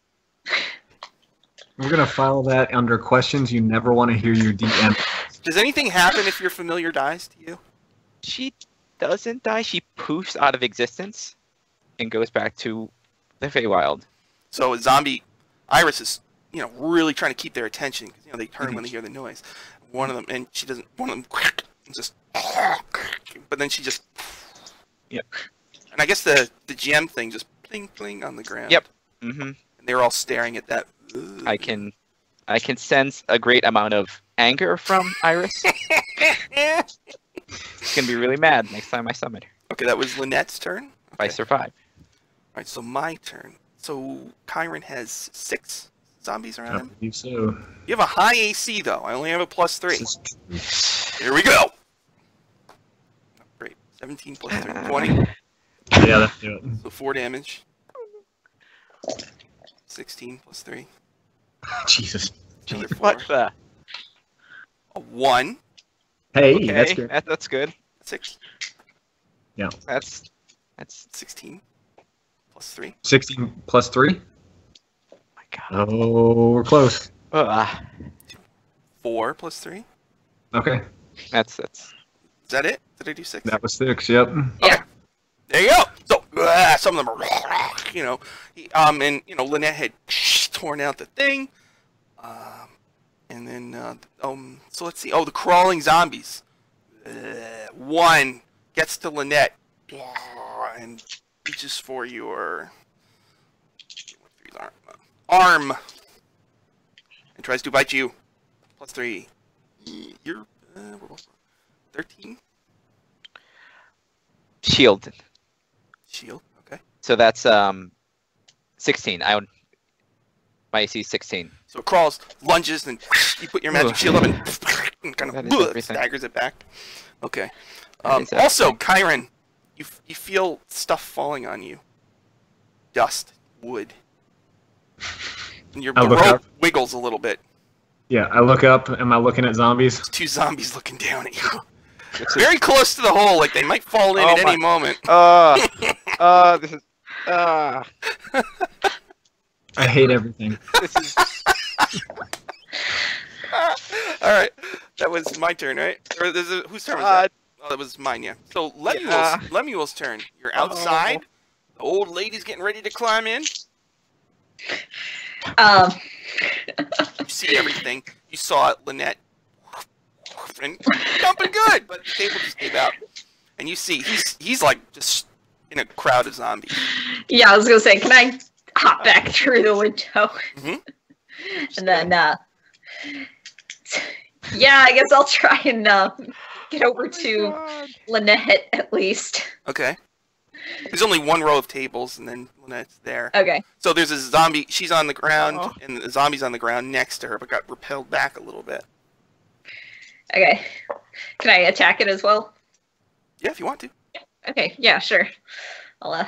We're gonna file that under questions you never want to hear your DM. Does anything happen if your familiar dies to you? She doesn't die. She poofs out of existence. And goes back to the Feywild. So zombie Iris is, you know, really trying to keep their attention because, you know, they turn when they hear the noise. One of them, and she doesn't. One of them just, but then she just. Yep. And I guess the GM thing just pling pling on the ground. Yep. Mm-hmm. And they're all staring at that. Ugh. I can sense a great amount of anger from Iris. She's gonna be really mad next time I summon her. Okay, that was Lynette's turn. If I survive. Alright, so my turn. So Kyrin has 6. zombies around him? I believe so. You have a high AC, though. I only have a +3. Here we go! Oh, great. 17 plus 3, 20. Yeah, let's do it. So 4 damage. 16 plus 3. Jesus. What's that? A 1. Hey, okay. That's good. That's good. 6. Yeah. That's 16 plus 3. 16 plus 3? Oh, my God. Oh, we're close. 4 plus 3? Okay. That's... Is that it? Did I do 6? That was 6, yep. Yeah. Okay. There you go! So, some of them are... You know, and, you know, Lynette had torn out the thing. And then, so let's see. Oh, the crawling zombies. 1 gets to Lynette. And reaches for your arm. And tries to bite you. +3. You're, we're both 13? Shielded. Shield? Okay. So that's, 16. My AC is 16. So it crawls, lunges, and you put your magic shield up and kind of staggers it back. Okay. Also, Kyrin, you feel stuff falling on you. Dust, wood. And your rope wiggles a little bit. Yeah, I look up. Am I looking at zombies? There's 2 zombies looking down at you. Very close to the hole, like they might fall in at any moment. This is... I hate everything. This is... Alright, that was my turn, right? Or whose turn was that? Oh, that was mine, yeah. So Lemuel's turn. You're outside. The old lady's getting ready to climb in. You see everything. You saw it, Lynette. And jumping good, but the table just gave out. And you see, he's like just in a crowd of zombies. Yeah, I was gonna say, can I hop back through the window? Mm-hmm. And then, yeah, I guess I'll try and get over to Lynette at least. Okay. There's only one row of tables, and then Lynette's there. Okay. So there's a zombie. She's on the ground, and the zombie's on the ground next to her, but got repelled back a little bit. Okay. Can I attack it as well? Yeah, if you want to. Okay, yeah, sure. I'll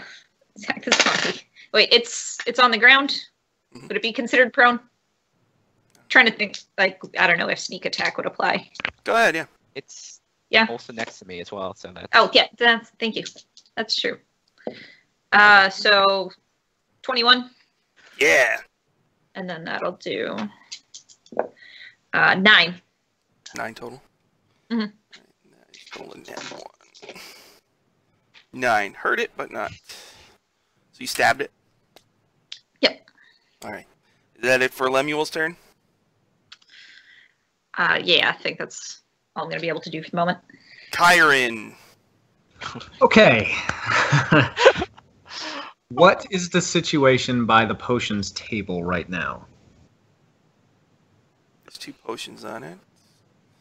attack this zombie. Wait, it's on the ground? Mm-hmm. Would it be considered prone? I'm trying to think, like, I don't know if sneak attack would apply. Go ahead, yeah. It's also next to me as well, so that's... Oh, yeah, thank you. That's true. So, 21? Yeah! And then that'll do... 9. 9 total. Mm-hmm. 9. Hurt it, but not. So you stabbed it? Yep. Alright. Is that it for Lemuel's turn? Yeah, I think that's all I'm going to be able to do for the moment. Kyrin! Okay. What is the situation by the potions table right now? There's 2 potions on it.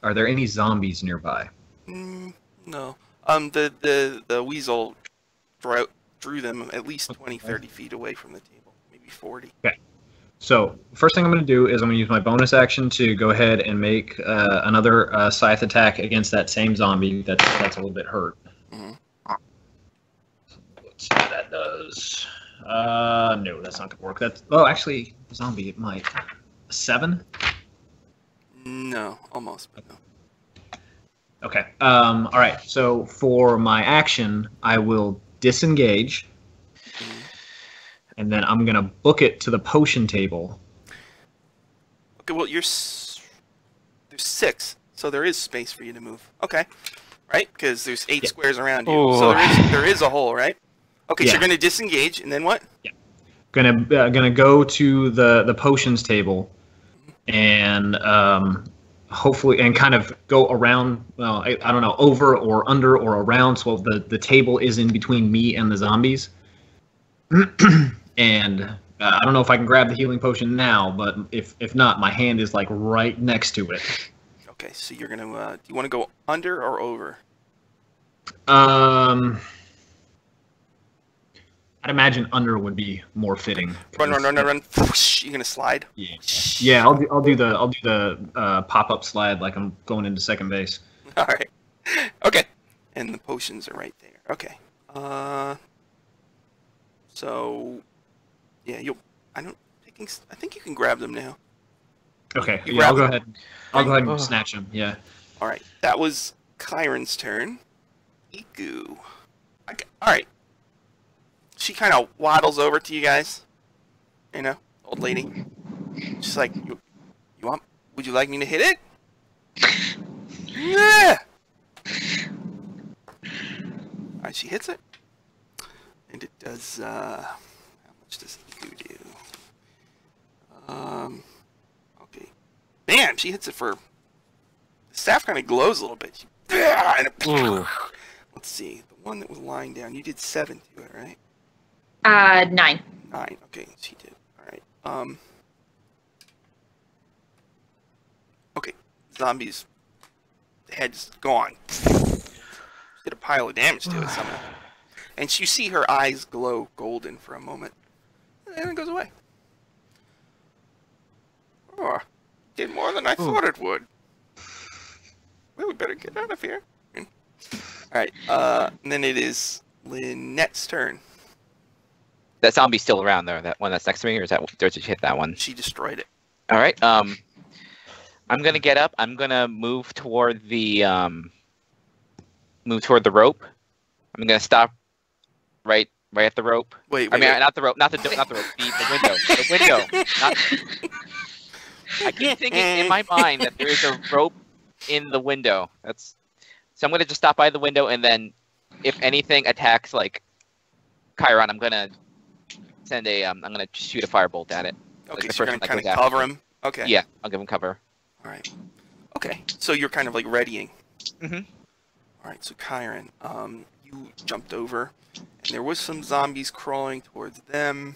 Are there any zombies nearby? No. The weasel drew them at least 20, 30 feet away from the table. Maybe 40. Okay. So, first thing I'm going to do is I'm going to use my bonus action to go ahead and make another scythe attack against that same zombie that's a little bit hurt. Mm-hmm. Let's see what that does. No, that's not going to work. Oh, actually, the zombie, it might. 7? No, almost, but no. Okay. All right. So for my action, I will disengage, and then I'm gonna book it to the potion table. Okay. Well, there's 6, so there is space for you to move. Okay. Right? Because there's 8 squares around you, so there is a hole, right? Okay. Yeah. So you're gonna disengage, and then what? Yeah. Gonna go to the potions table. And hopefully, and kind of go around, well, I don't know, over or under or around, so the table is in between me and the zombies. And I don't know if I can grab the healing potion now, but if not, my hand is like right next to it. Okay, so you're gonna, do you want to go under or over? I'd imagine under would be more fitting. Run! You're gonna slide. Yeah, yeah. I'll do the pop-up slide like I'm going into second base. All right. Okay. And the potions are right there. Okay. So, yeah, you'll. I don't. I think you can grab them now. Okay. Yeah, I'll go ahead. I'll go ahead and snatch them. Yeah. All right. That was Kyrin's turn. Iku. All right. She kind of waddles over to you guys, you know, old lady. She's like, would you like me to hit it? Yeah! Alright, she hits it. And it does, how much does Iku do? Okay. Bam! She hits it for, the staff kind of glows a little bit. She, and it, let's see, the one that was lying down, you did 7 to it, right? 9. 9, okay, she did. Alright. Okay, zombie's head's gone. She did a pile of damage to it somehow. And you see her eyes glow golden for a moment. And then it goes away. Oh, did more than I thought it would. Well, we better get out of here. Alright, and then it is Lynette's turn. That zombie's still around, though. That one that's next to me, or is that did she hit that one? She destroyed it. All right. I'm gonna get up. I'm gonna move toward the rope. I'm gonna stop right at the rope. Wait. I mean, not the rope, not the rope. The window. I keep thinking in my mind that there is a rope in the window. So I'm gonna just stop by the window, and then if anything attacks like Kyrin, I'm gonna send a I'm gonna shoot a firebolt at it. Okay, so you're gonna kind of cover him. Okay. Yeah, I'll give him cover. All right. Okay, so you're kind of like readying. Mhm. All right, so Kyrin, you jumped over, and there was some zombies crawling towards them.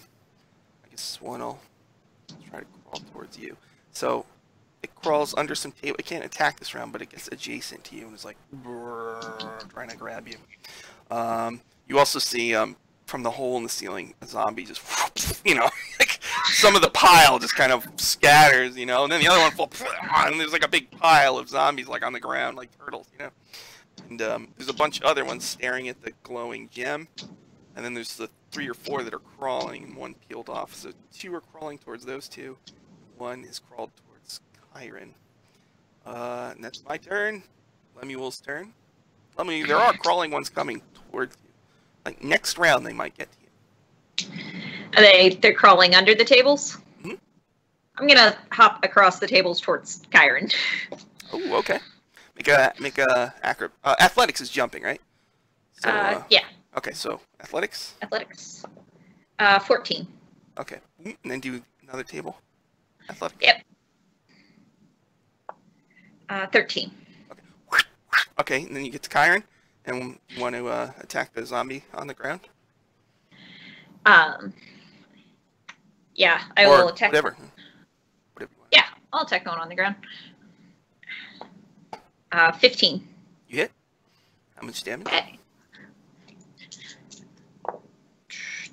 I guess one will try to crawl towards you. So it crawls under some table. It can't attack this round, but it gets adjacent to you and is like trying to grab you. You also see from the hole in the ceiling, a zombie just, you know, like some of the pile just kind of scatters, you know, and then the other one falls, and there's like a big pile of zombies like on the ground, like turtles, you know. And there's a bunch of other ones staring at the glowing gem, and then there's the 3 or 4 that are crawling, and one peeled off. So 2 are crawling towards those 2, 1 is crawled towards Kyrin. And that's my turn. Lemuel's turn. Lemuel, there are crawling ones coming towards you. Like next round, they might get to you. Are they're crawling under the tables? Mm-hmm. I'm gonna hop across the tables towards Kyrin. Oh, okay. Make a athletics is jumping, right? So, yeah. Okay, so athletics. 14. Okay, and then do another table. Athletics. Yep. 13. Okay. Okay, and then you get to Kyrin. And you want to attack the zombie on the ground? Yeah, I will attack. Whatever you want. Yeah, I'll attack the one on the ground. 15. You hit? How much damage? Okay.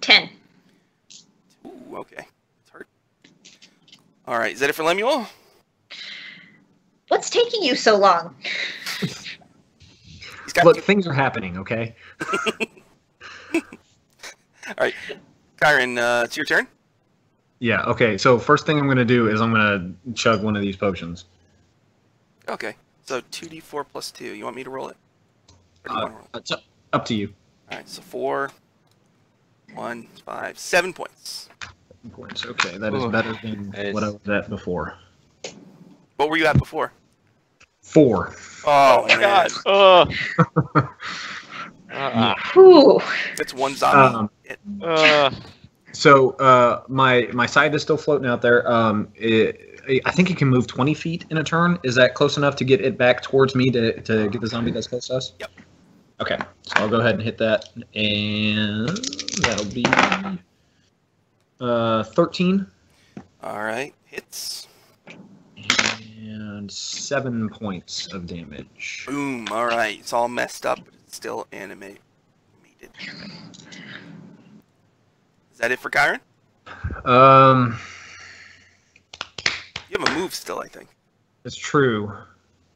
10. Ooh, okay. It's hurt. All right, is that it for Lemuel? What's taking you so long? Look, things are happening, okay? All right. Kyrin, it's your turn. Yeah, okay. So first thing I'm going to do is I'm going to chug one of these potions. Okay. So 2d4 plus 2. You want me to roll it? Or do you want to roll it? It's up to you. All right. So 4, 1, 5, 7 points. 7 points. Okay. That is better than what I was at before. What were you at before? 4. Oh my God! That's one zombie. So my side is still floating out there. I think it can move 20 feet in a turn. Is that close enough to get it back towards me to get the zombie that's close to us? Yep. Okay, so I'll go ahead and hit that, and that'll be 13. All right, hits. And 7 points of damage. Boom, alright. It's all messed up, but it's still animated. Is that it for Kyrin? You have a move still, I think. That's true.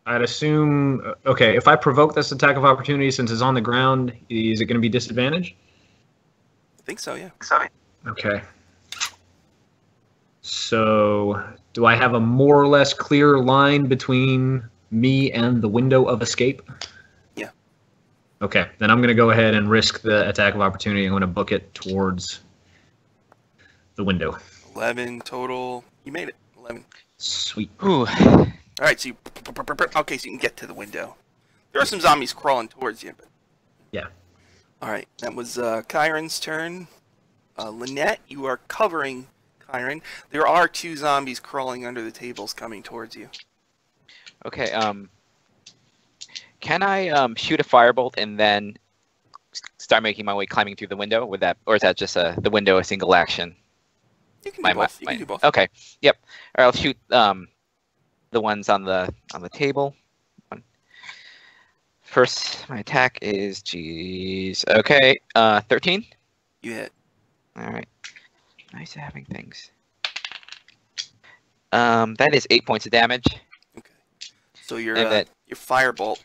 I'd assume... Okay, if I provoke this attack of opportunity since it's on the ground, is it going to be disadvantaged? I think so, yeah. Sorry. Okay. So, do I have a more or less clear line between me and the window of escape? Yeah. Okay, then I'm going to go ahead and risk the attack of opportunity. I'm going to book it towards the window. 11 total. You made it. 11. Sweet. Ooh. All right, so you... Okay, so you can get to the window. There are some zombies crawling towards you, but... Yeah. All right, that was Kyrin's turn. Lynette, you are covering Kyrin. There are two zombies crawling under the tables coming towards you. Okay, can I shoot a firebolt and then start making my way climbing through the window with that, or is that just the window a single action? You can do both. You can do both. Okay. Yep. All right, I'll shoot the ones on the table. First, my attack is Okay, 13. You hit. All right. Nice having things. That is 8 points of damage. Okay. So your firebolt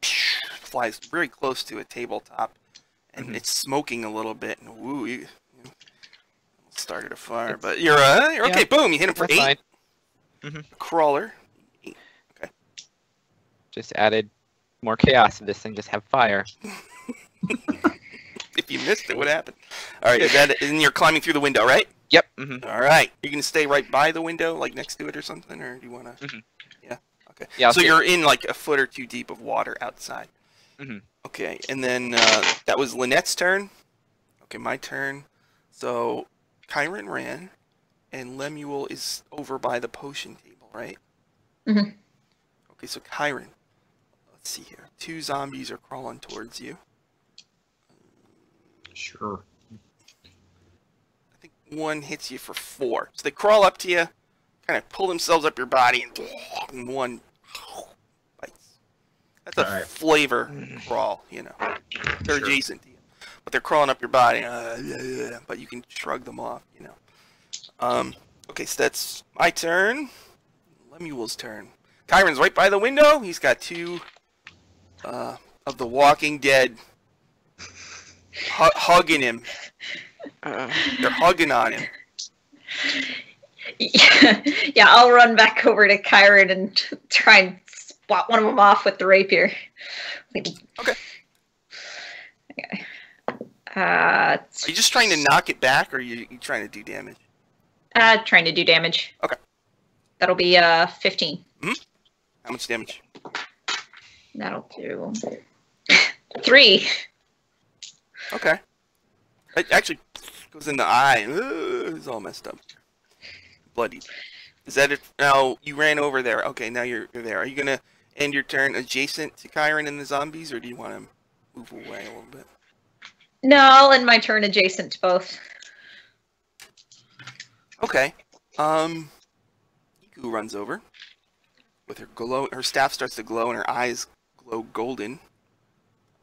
flies very close to a tabletop, and it's smoking a little bit. And woo, you started a fire, but you're okay. Boom! You hit him for 8. Crawler. 8. Okay. Just added more chaos to this thing. Just have fire. If you missed it, what happened? All right, and you're climbing through the window, right? Yep. All right. You're gonna stay right by the window, like next to it or something, or do you wanna? Yeah. Okay. Yeah. So you're in like a foot or two deep of water outside. Okay, and then that was Lynette's turn. Okay, my turn. So Kyrin ran, and Lemuel is over by the potion table, right? Okay, so Kyrin. Let's see here. Two zombies are crawling towards you. Sure. I think one hits you for 4. So they crawl up to you, kind of pull themselves up your body, and one bites. That's a flavor crawl, you know. They're adjacent to you. But they're crawling up your body, but you can shrug them off, you know. Okay, so that's my turn. Lemuel's turn. Kyron's right by the window. He's got two of the Walking Dead hugging him. They're hugging on him. Yeah, I'll run back over to Kyrin and try and spot one of them off with the rapier. Okay. Are you just trying to knock it back, or are you trying to do damage? Trying to do damage. Okay. That'll be 15. How much damage? That'll do 3. Okay. It actually goes in the eye. It's all messed up. Bloodied. Is that it? Now you ran over there. Okay, now you're there. Are you gonna end your turn adjacent to Kyrin and the zombies, or do you want to move away a little bit? No, I'll end my turn adjacent to both. Okay. Iku runs over. With her glow, her staff starts to glow, and her eyes glow golden.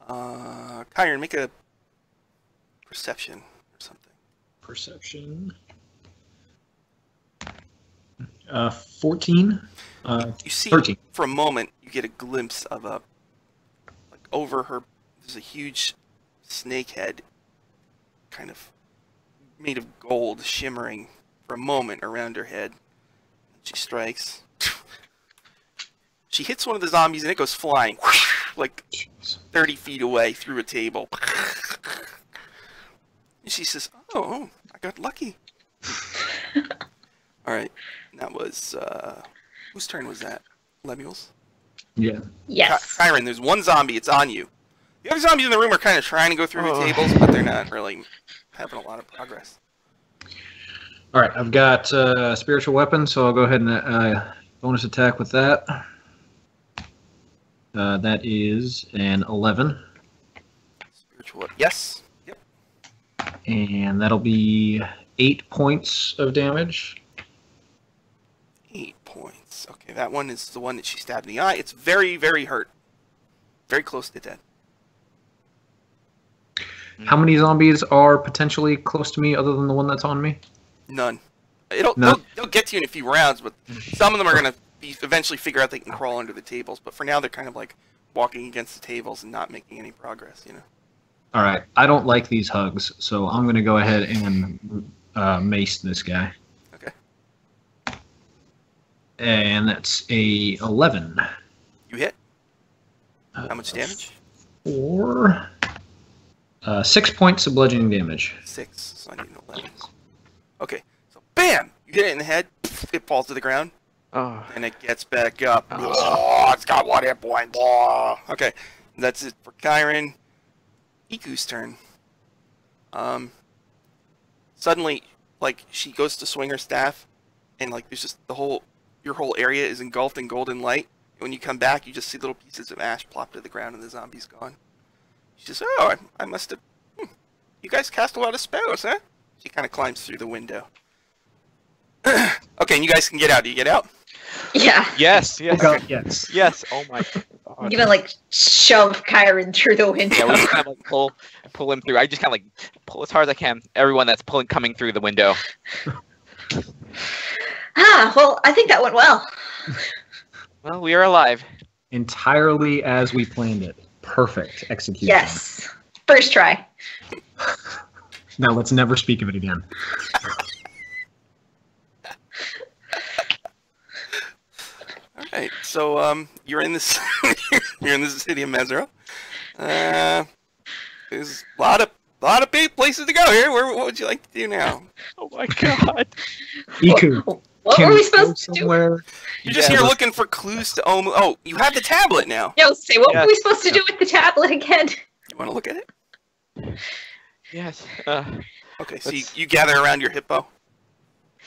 Kyrin, make a perception or something. Perception. 14. You see, 13. For a moment, you get a glimpse of a, over her, there's a huge snake head, kind of made of gold, shimmering for a moment around her head. She strikes. She hits one of the zombies, and it goes flying, like 30 feet away through a table. And she says, "Oh, I got lucky." All right, that was whose turn was that? Lemuel's. Yeah. Yes. Kyrin, there's one zombie. It's on you. The other zombies in the room are kind of trying to go through the tables, but they're not really having a lot of progress. All right, I've got spiritual weapon, so I'll go ahead and bonus attack with that. That is an 11. Spiritual weapon. Yes. Yep. And that'll be 8 points of damage. 8 points. Okay, that one is the one that she stabbed in the eye. It's very, very hurt. Very close to dead. How many zombies are potentially close to me other than the one that's on me? None. They'll get to you in a few rounds, but some of them are going to eventually figure out they can crawl under the tables. But for now, they're kind of like walking against the tables and not making any progress, you know? All right. I don't like these hugs, so I'm going to go ahead and mace this guy. Okay. And that's a 11. You hit? How much damage? 4. 6 points of bludgeoning damage. 6, so I need an 11. Okay, so BAM! You hit it in the head, it falls to the ground, and it gets back up. Oh, it's got 1 hit point. Oh. Okay, that's it for Kyrin. Iku's turn. Suddenly, like, she goes to swing her staff, and, like, there's just the whole, your whole area is engulfed in golden light. And when you come back, you just see little pieces of ash plop to the ground, and the zombie's gone. She says, oh, I must have... You guys cast a lot of spells, huh? She kind of climbs through the window. Okay, and you guys can get out. Do you get out? Yeah. Yes, yes. Okay. Yes. Yes, oh my god. I'm gonna, like, shove Kyrin through the window. Yeah, we just kind of, like, pull him through. I just kind of, like, pull as hard as I can. Everyone that's coming through the window. Ah, well, I think that went well. Well, we are alive. Entirely as we planned it. Perfect execution. Yes. First try. Now let's never speak of it again. Alright, so you're in this you're in the city of Mezroan. There's a lot of big places to go here. What would you like to do now? Oh my god. Iku. What were we supposed to do? You're just here looking for clues to Omu. Oh, you have the tablet now. No, say, what were we supposed to do with the tablet again? You want to look at it? Yes. Okay, so you gather around your hippo?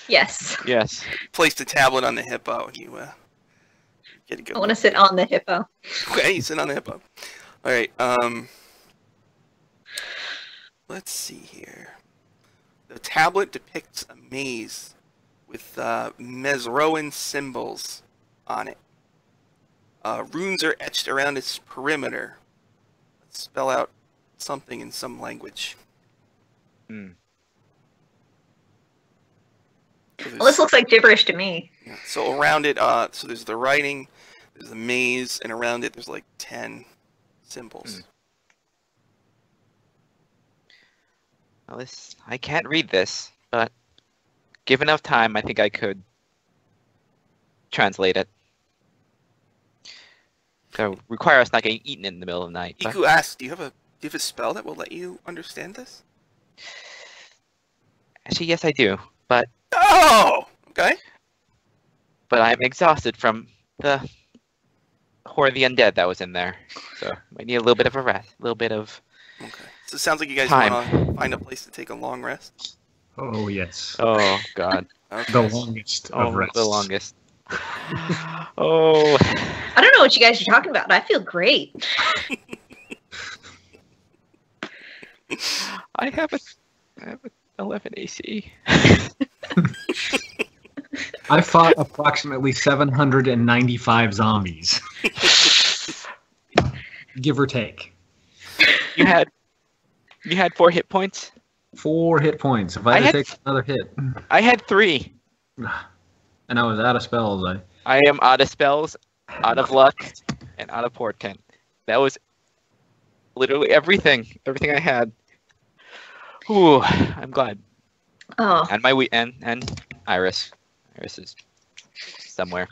Yes. Yes. Place the tablet on the hippo. And you get a good I want to sit on the hippo. Okay, you sit on the hippo. All right. Let's see here. The tablet depicts a maze with Mezroan symbols on it. Runes are etched around its perimeter. Let's spell out something in some language. So well, this looks like gibberish to me. Yeah, so around it, so there's the writing, there's the maze, and around it there's like 10 symbols. Well, this, I can't read this, but give enough time, I think I could translate it. So require us not getting eaten in the middle of the night. Iku asks, do you have a spell that will let you understand this? Actually, yes, I do, but... Oh! Okay. But I'm exhausted from the Horde of the Undead that was in there. So I need a little bit of a rest, a little bit of okay. So it sounds like you guys want to find a place to take a long rest. Oh, yes. Oh, God. Okay. The longest of rests. The longest. Oh. I don't know what you guys are talking about. I feel great. I have an 11 AC. I fought approximately 795 zombies. Give or take. You had 4 hit points? 4 hit points. If I had to take another hit. I had 3. And I was out of spells. I am out of spells, out of luck, and out of portent. That was literally everything. Everything I had. Ooh, I'm glad. Oh. And my and Iris. Iris is somewhere.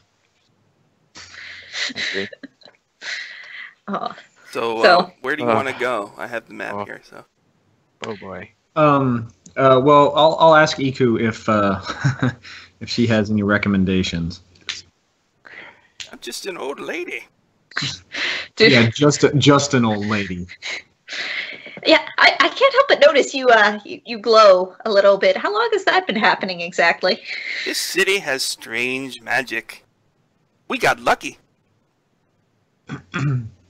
Oh. So where do you want to go? I have the map here, so. Oh boy. Well, I'll ask Iku if if she has any recommendations. I'm just an old lady. Yeah, just an old lady. Yeah, I can't help but notice you you glow a little bit. How long has that been happening exactly? This city has strange magic. We got lucky.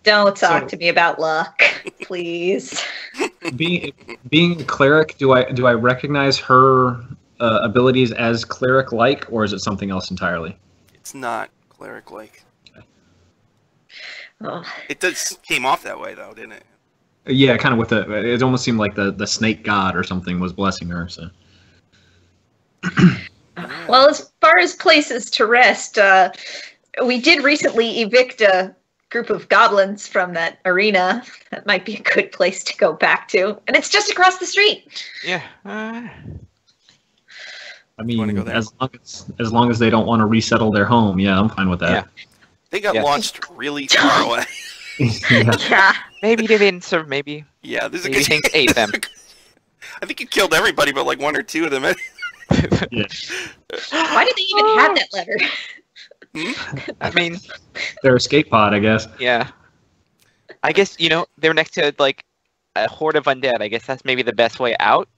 Don't talk to me about luck, please. Being a cleric, do I recognize her abilities as cleric-like, or is it something else entirely? It's not cleric-like. Okay. It came off that way, though, didn't it? Yeah, kind of with the. It almost seemed like the snake god or something was blessing her. So. Well, as far as places to rest, we did recently evict a group of goblins from that arena. That might be a good place to go back to, and it's just across the street. Yeah. I mean, as long as they don't want to resettle their home, yeah, I'm fine with that. Yeah. They got launched really far away. Yeah. Maybe they didn't serve. Maybe. Yeah, this is a ate them. I think you killed everybody but like one or two of them. Yeah. Why did they even have that letter? I mean, their escape pod, I guess. Yeah. I guess, you know, they're next to like a horde of undead. I guess that's maybe the best way out.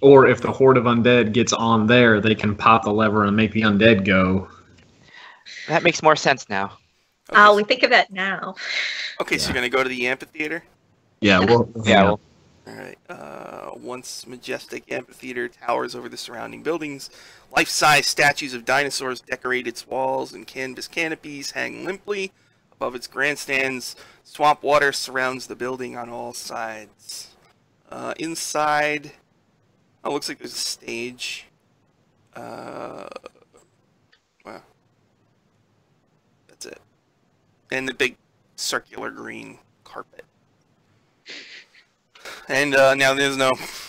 Or if the horde of undead gets on there, they can pop the lever and make the undead go. That makes more sense now. Okay. Oh, we think of that now. Okay, yeah. So you're gonna go to the amphitheater? Yeah. We'll. All right. Once majestic amphitheater towers over the surrounding buildings. Life-size statues of dinosaurs decorate its walls, and canvas canopies hang limply above its grandstands. Swamp water surrounds the building on all sides. Inside, oh, looks like there's a stage. Wow, that's it. And the big circular green carpet. And now that's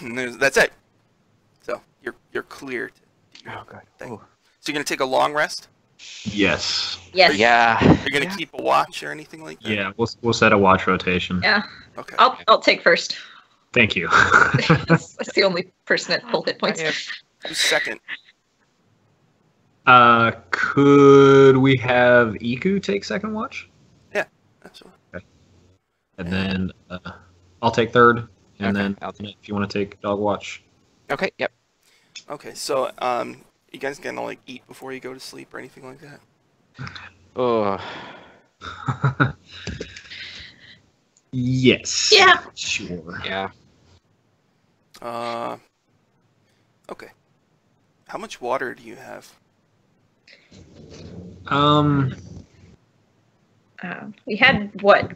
it. So you're clear to do your thing. Ooh. So you're gonna take a long rest? Yes. Yes. Yeah. You're gonna keep a watch or anything like that? Yeah, we'll set a watch rotation. Yeah. Okay. I'll take first. Thank you. That's the only person that pulled hit points. Who's second? Could we have Iku take second watch? Yeah, absolutely. Okay. And then I'll take third, and then if you want to take dog watch. Okay. Yep. Okay. So, you guys gonna like eat before you go to sleep or anything like that? Oh. Yes. Yeah. Sure. Yeah. Okay. How much water do you have? We had, what,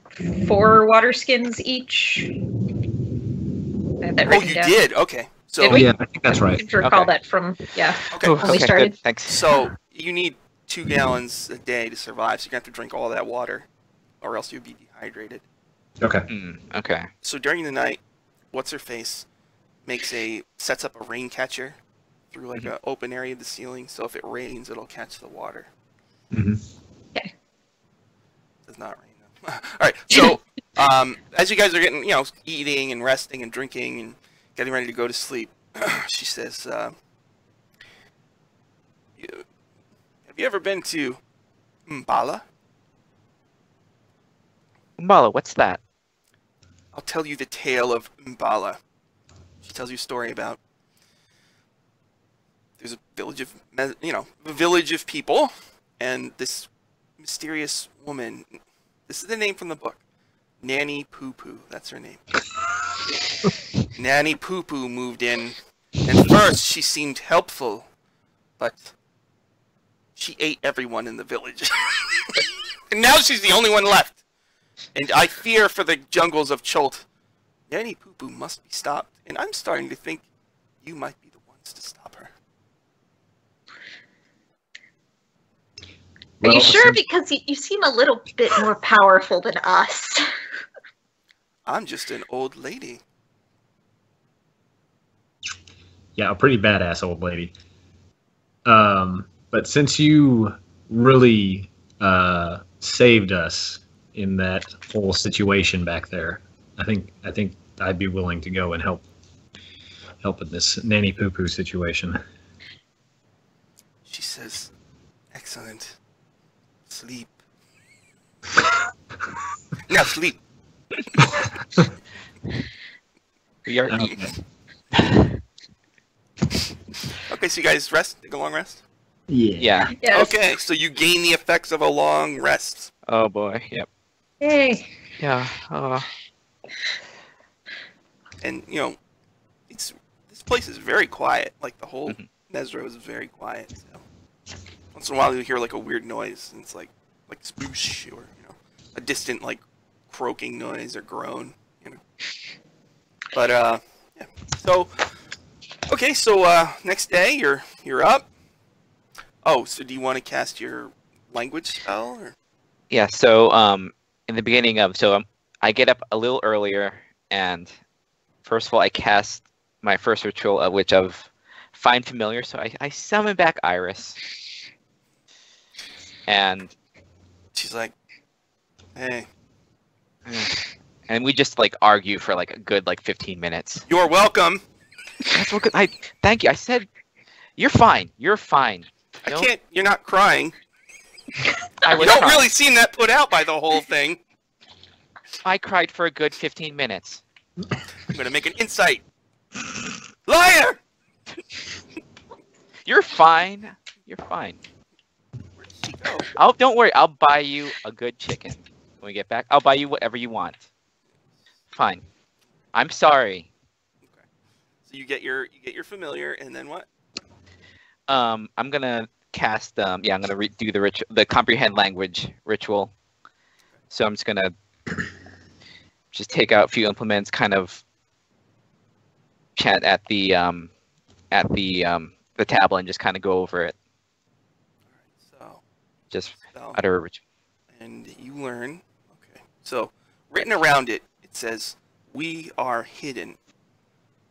4 water skins each? I had that written down. Did? Okay. So, did we? Yeah, I think that's right. I can recall that from, okay. When we started. Good. Thanks. So, you need 2 gallons a day to survive, so you're going to have to drink all that water, or else you'll be dehydrated. Okay. Okay. So, during the night, What's-Her-Face sets up a rain catcher through, like, an open area of the ceiling, so if it rains, it'll catch the water. Okay. Does not rain though. All right, so as you guys are getting, eating and resting and drinking and getting ready to go to sleep, she says, "Have you ever been to Mbala?" Mbala, what's that? I'll tell you the tale of Mbala. She tells you a story about there's a village of people, and this mysterious woman. This is the name from the book. Nanny Pu'pu. That's her name. Nanny Pu'pu moved in, and first she seemed helpful, but she ate everyone in the village. And now she's the only one left. And I fear for the jungles of Chult. Nanny Pu'pu must be stopped, and I'm starting to think you might be the ones to stop her. Are you sure? Because you seem a little bit more powerful than us. I'm just an old lady. Yeah, a pretty badass old lady. But since you really saved us in that whole situation back there, I think I'd be willing to go and help in this Nanny Pu'pu situation. She says, "Excellent. Sleep. Now sleep." We are eating. Okay, so you guys rest? Take a long rest? Yeah. Yes. Okay, so you gain the effects of a long rest. Oh boy, yep. Hey. Yeah. And, this place is very quiet. Like, the whole Mezro is very quiet, so... Once in a while, you hear like a weird noise, and it's like spoosh, or a distant like croaking noise or groan, you know. But yeah. So okay, so next day you're up. Oh, so do you want to cast your language spell? Or? Yeah. So in the beginning of I get up a little earlier, and first of all I cast my first ritual, of which of find familiar. So I summon back Iris, and she's like, "Hey," and we just like argue for like a good like 15 minutes. You're welcome. That's what I thank you. I said, "You're fine. You're fine." I can't. You're not crying. You don't really seem that put out by the whole thing. I cried for a good 15 minutes. I'm gonna make an insight. Liar! You're fine. You're fine. Where'd she go? Don't worry. I'll buy you a good chicken when we get back. I'll buy you whatever you want. Fine. I'm sorry. Okay. So you get your familiar, and then what? I'm gonna cast. Yeah, I'm gonna do the comprehend language ritual. So I'm just gonna just take out a few implements, kind of chant at the tablet and just kind of go over it. All right, so just utter a ritual. And you learn. Okay. So written around it, it says, "We are hidden,"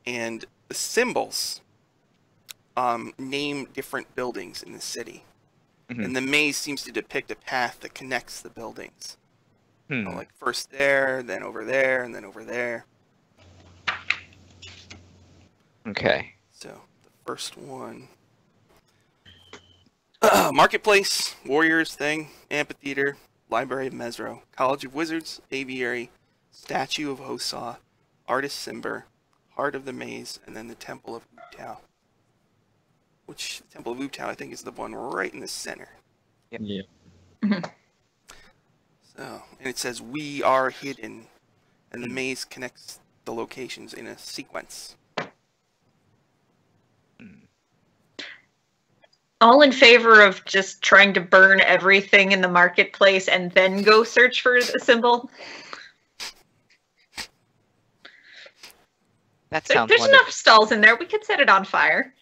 and the symbols name different buildings in the city, and the maze seems to depict a path that connects the buildings. Hmm. So like first there, then over there, and then over there. Okay. So. First one. Marketplace, Warriors Thing, Amphitheater, Library of Mezro, College of Wizards, Aviary, Statue of Osaw, Artist Simber, Heart of the Maze, and then the Temple of Ubtau. Which, the Temple of Ubtau, I think, is the one right in the center. Yep. Yeah. So, and it says, "We are hidden," and the maze connects the locations in a sequence. All in favor of just trying to burn everything in the marketplace and then go search for the symbol? That sounds there's wonderful. Enough stalls in there. We could set it on fire.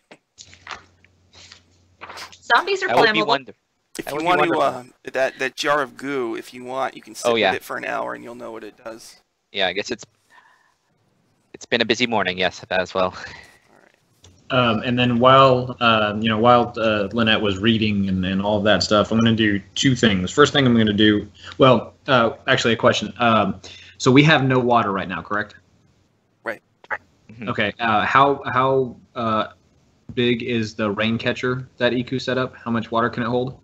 Zombies are flammable. Would be wonderful. If you want to, that jar of goo, if you want, you can sit with it for an hour and you'll know what it does. Yeah, I guess it's been a busy morning. Yes, as well. And then while Lynette was reading and all of that stuff, I'm going to do two things. First thing I'm going to do, well, actually a question. So we have no water right now, correct? Right. Okay. How big is the rain catcher that Iku set up? How much water can it hold?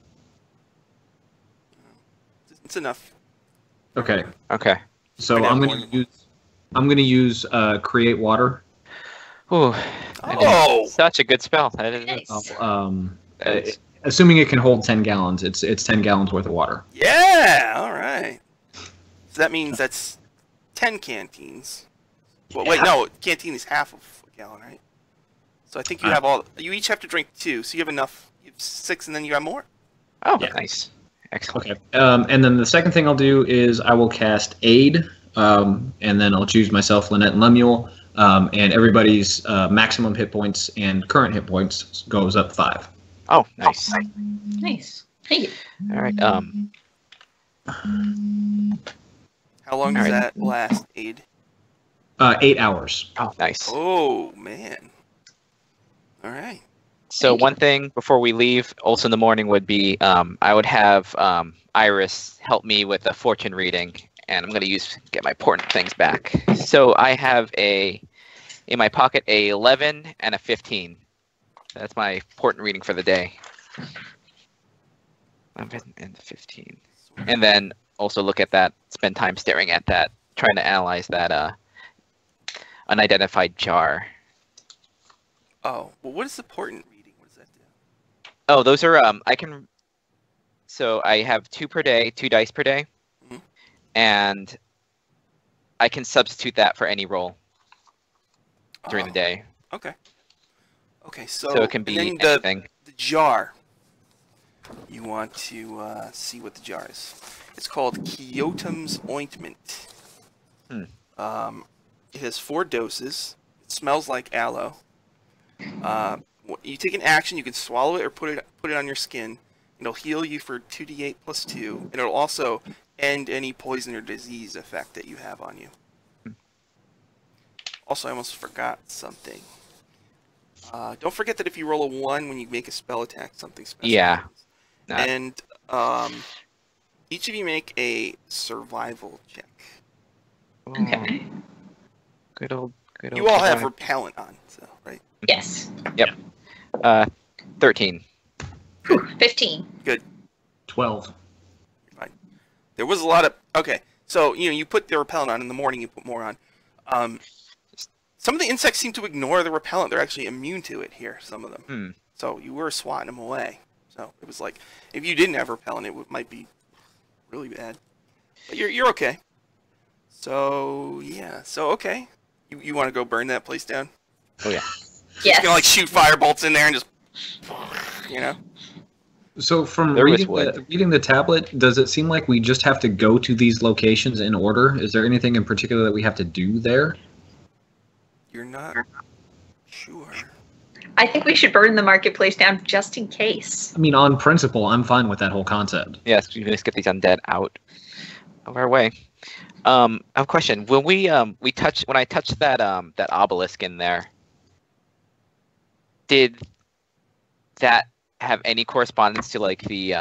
It's enough. Okay. Okay. So I'm going to use create water. Ooh, such a good spell. Nice. Assuming it can hold 10 gallons, it's 10 gallons worth of water. Yeah, all right. So that means that's 10 canteens. Well, wait, no, canteen is half of a gallon, right? So I think you have you each have to drink 2, so you have enough. You have 6, and then you have more. Oh, yeah. Nice. Excellent. Okay. And then the second thing I'll do is I will cast Aid, and then I'll choose myself, Lynette, and Lemuel. And everybody's maximum hit points and current hit points goes up 5. Oh, nice. Nice. Hey. All right. How long does that last, Aid? 8 hours. Oh, nice. Oh, man. All right. So one thing before we leave, also in the morning, would be I would have Iris help me with a fortune reading. And I'm going to get my important things back. So I have in my pocket, a 11 and a 15. That's my important reading for the day. 11 and 15. And then also look at that, spend time staring at that, trying to analyze that unidentified jar. Oh, well, what is important reading? What does that do? Oh, those are, so I have 2 per day, 2 dice per day. And I can substitute that for any roll during the day. Okay. Okay, so it can be anything. The jar. you want to see what the jar is. It's called Kyotum's Ointment. Hmm. It has 4 doses. It smells like aloe. You take an action, you can swallow it or put it on your skin. It'll heal you for 2d8 plus 2, and it'll also end any poison or disease effect that you have on you. Also, I almost forgot something. Don't forget that if you roll a 1 when you make a spell attack, something special. Yeah. And each of you make a survival check. Okay. Good old you all have repellent on, so, right? Yes. Yep. 13. 15. Good. 12. Fine. There was a lot of... Okay, so, you know, you put the repellent on. In the morning, you put more on. Some of the insects seem to ignore the repellent. They're actually immune to it here, some of them. Hmm. So you were swatting them away. So it was like, if you didn't have repellent, it might be really bad. But you're okay. So, yeah. So, okay. You want to go burn that place down? Oh, yeah. Yes. You're gonna, like, shoot firebolts in there and just... You know? So from reading the tablet, does it seem like we just have to go to these locations in order? Is there anything in particular that we have to do there? You're not sure. I think we should burn the marketplace down just in case. I mean, on principle, I'm fine with that whole concept. Yes, we just get these undead out of our way. I have a question. When I touch that obelisk in there, did that have any correspondence to like the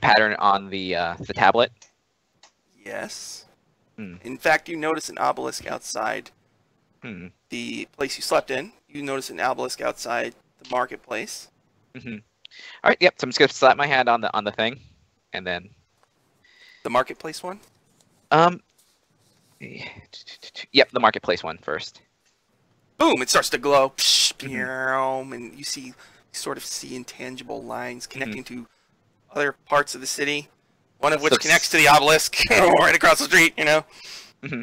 pattern on the tablet? Yes. Hmm. In fact, you notice an obelisk outside the place you slept in. You notice an obelisk outside the marketplace. Mm-hmm. All right. Yep. So I'm just gonna slap my hand on the thing, and then the marketplace one. Yep, the marketplace one first. Boom! It starts to glow. Psh, and you see. Sort of see intangible lines connecting to other parts of the city, one of which connects to the obelisk right across the street, you know. Mm-hmm.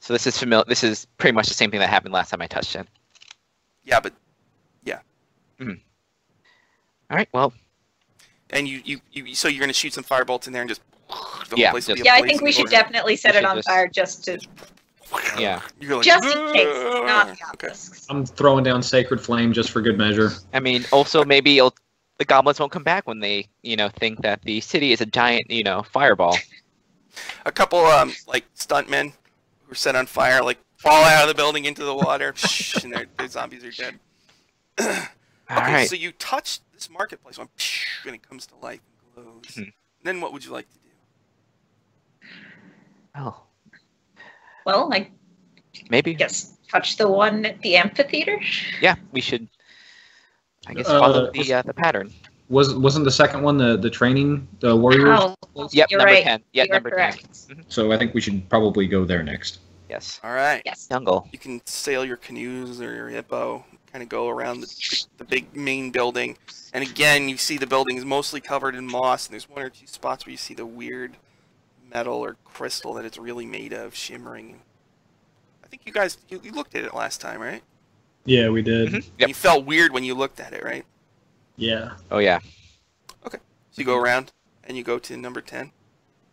So this is familiar. This is pretty much the same thing that happened last time I touched it. Yeah, but yeah. Mm-hmm. All right, well. And so you're gonna shoot some firebolts in there and just I think we should definitely set it on fire just to. Yeah. Like, just in case, not the obelisks. I'm throwing down Sacred Flame just for good measure. I mean, also maybe the goblins won't come back when they, you know, think that the city is a giant, you know, fireball. A couple, like, stuntmen who are set on fire, like, fall out of the building into the water, and their zombies are dead. Okay, All right. So you touch this marketplace one, and it comes to life and glows. Mm-hmm. Then what would you like to do? Oh. Well, I guess touch the one at the amphitheater. Yeah, we should. I guess follow the pattern. Wasn't the second one the training warriors? Oh, yep, you're right. 10. Yeah, number 10. Mm-hmm. So I think we should probably go there next. Yes. All right. Yes. Jungle. You can sail your canoes or your hippo, kind of go around the big main building, and again you see the building is mostly covered in moss, and there's one or two spots where you see the weird metal or crystal that it's really made of shimmering. I think you guys you looked at it last time, right? Yeah, we did. Mm-hmm. Yep. You felt weird when you looked at it, right? Yeah. Oh yeah. Okay. So you go around and you go to number 10.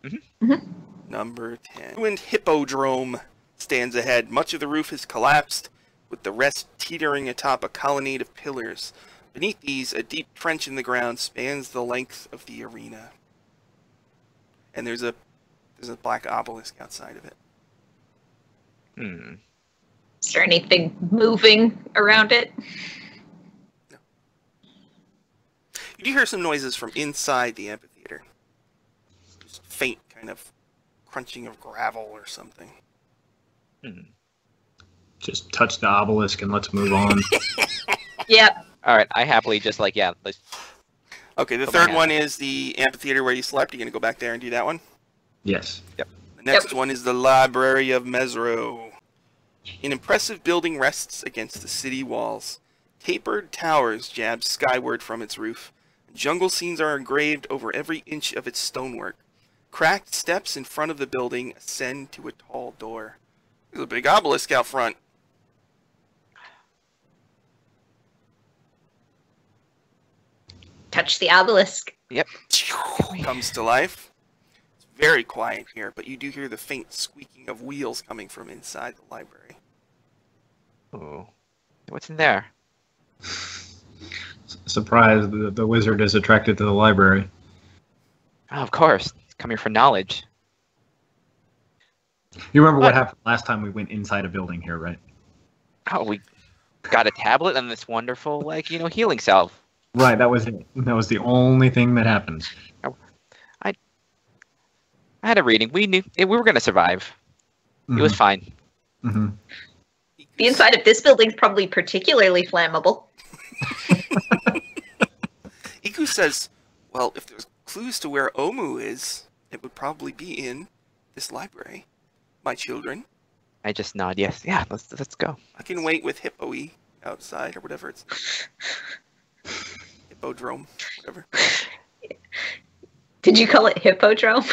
Mm-hmm. Mm-hmm. Number 10. Ruined hippodrome stands ahead. Much of the roof has collapsed, with the rest teetering atop a colonnade of pillars. Beneath these, a deep trench in the ground spans the length of the arena. And there's a black obelisk outside of it. Hmm. Is there anything moving around it? No. You do hear some noises from inside the amphitheater. Just faint kind of crunching of gravel or something. Hmm. Just touch the obelisk and let's move on. Yep. All right, I happily just like, yeah. Let's... Okay, the third one is the amphitheater where you slept. Are you going to go back there and do that one? Yes. Yep. The next one is the Library of Mezroan. An impressive building rests against the city walls. Tapered towers jab skyward from its roof. Jungle scenes are engraved over every inch of its stonework. Cracked steps in front of the building ascend to a tall door. There's a big obelisk out front. touch the obelisk. Yep. Comes to life. It's very quiet here, but you do hear the faint squeaking of wheels coming from inside the library. Oh. What's in there? Surprised the wizard is attracted to the library. Oh, of course. It's coming for knowledge. You remember what happened last time we went inside a building here, right? Oh, we got a tablet and this wonderful, like, you know, healing salve. Right, that was it. That was the only thing that happened. I had a reading. We knew we were going to survive. Mm-hmm. It was fine. Mm-hmm. The inside of this building's probably particularly flammable. Iku says, well, if there's clues to where Omu is, it would probably be in this library. My children. I just nod, yes. Yeah, let's go. I can wait with Hippo-y outside or whatever it's... Hippodrome, whatever. Did you call it Hippodrome?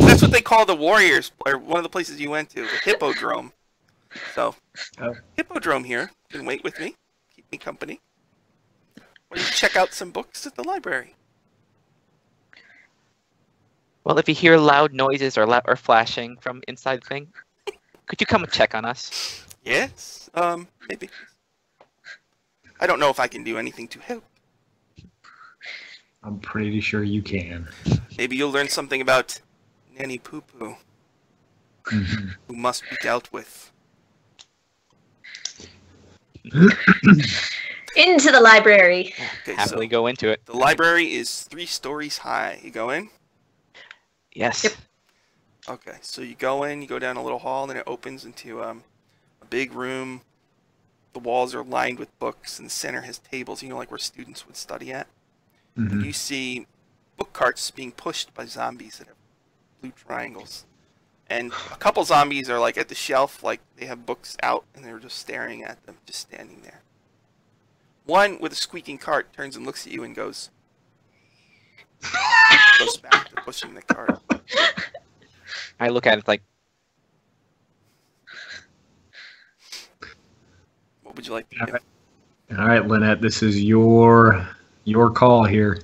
That's what they call the Warriors, or one of the places you went to, the Hippodrome. So, Hippodrome here. You can wait with me. Keep me company. Or you check out some books at the library. Well, if you hear loud noises or flashing from inside the thing, could you come and check on us? Yes, maybe. I don't know if I can do anything to help. I'm pretty sure you can. Maybe you'll learn something about Nanny Pu'pu, who must be dealt with. Into the library. Okay, happily so go into it. The library is 3 stories high. You go in? Yes. Yep. Okay, so you go in, you go down a little hall, and then it opens into a big room. The walls are lined with books, and the center has tables, you know, like where students would study at. Mm-hmm. And you see book carts being pushed by zombies that have blue triangles. And a couple zombies are, like, at the shelf, like, they have books out, and they're just staring at them, just standing there. One with a squeaking cart turns and looks at you and goes... goes back to pushing the cart. I look at it like, what would you like to do? All right, Lynette, this is your call here.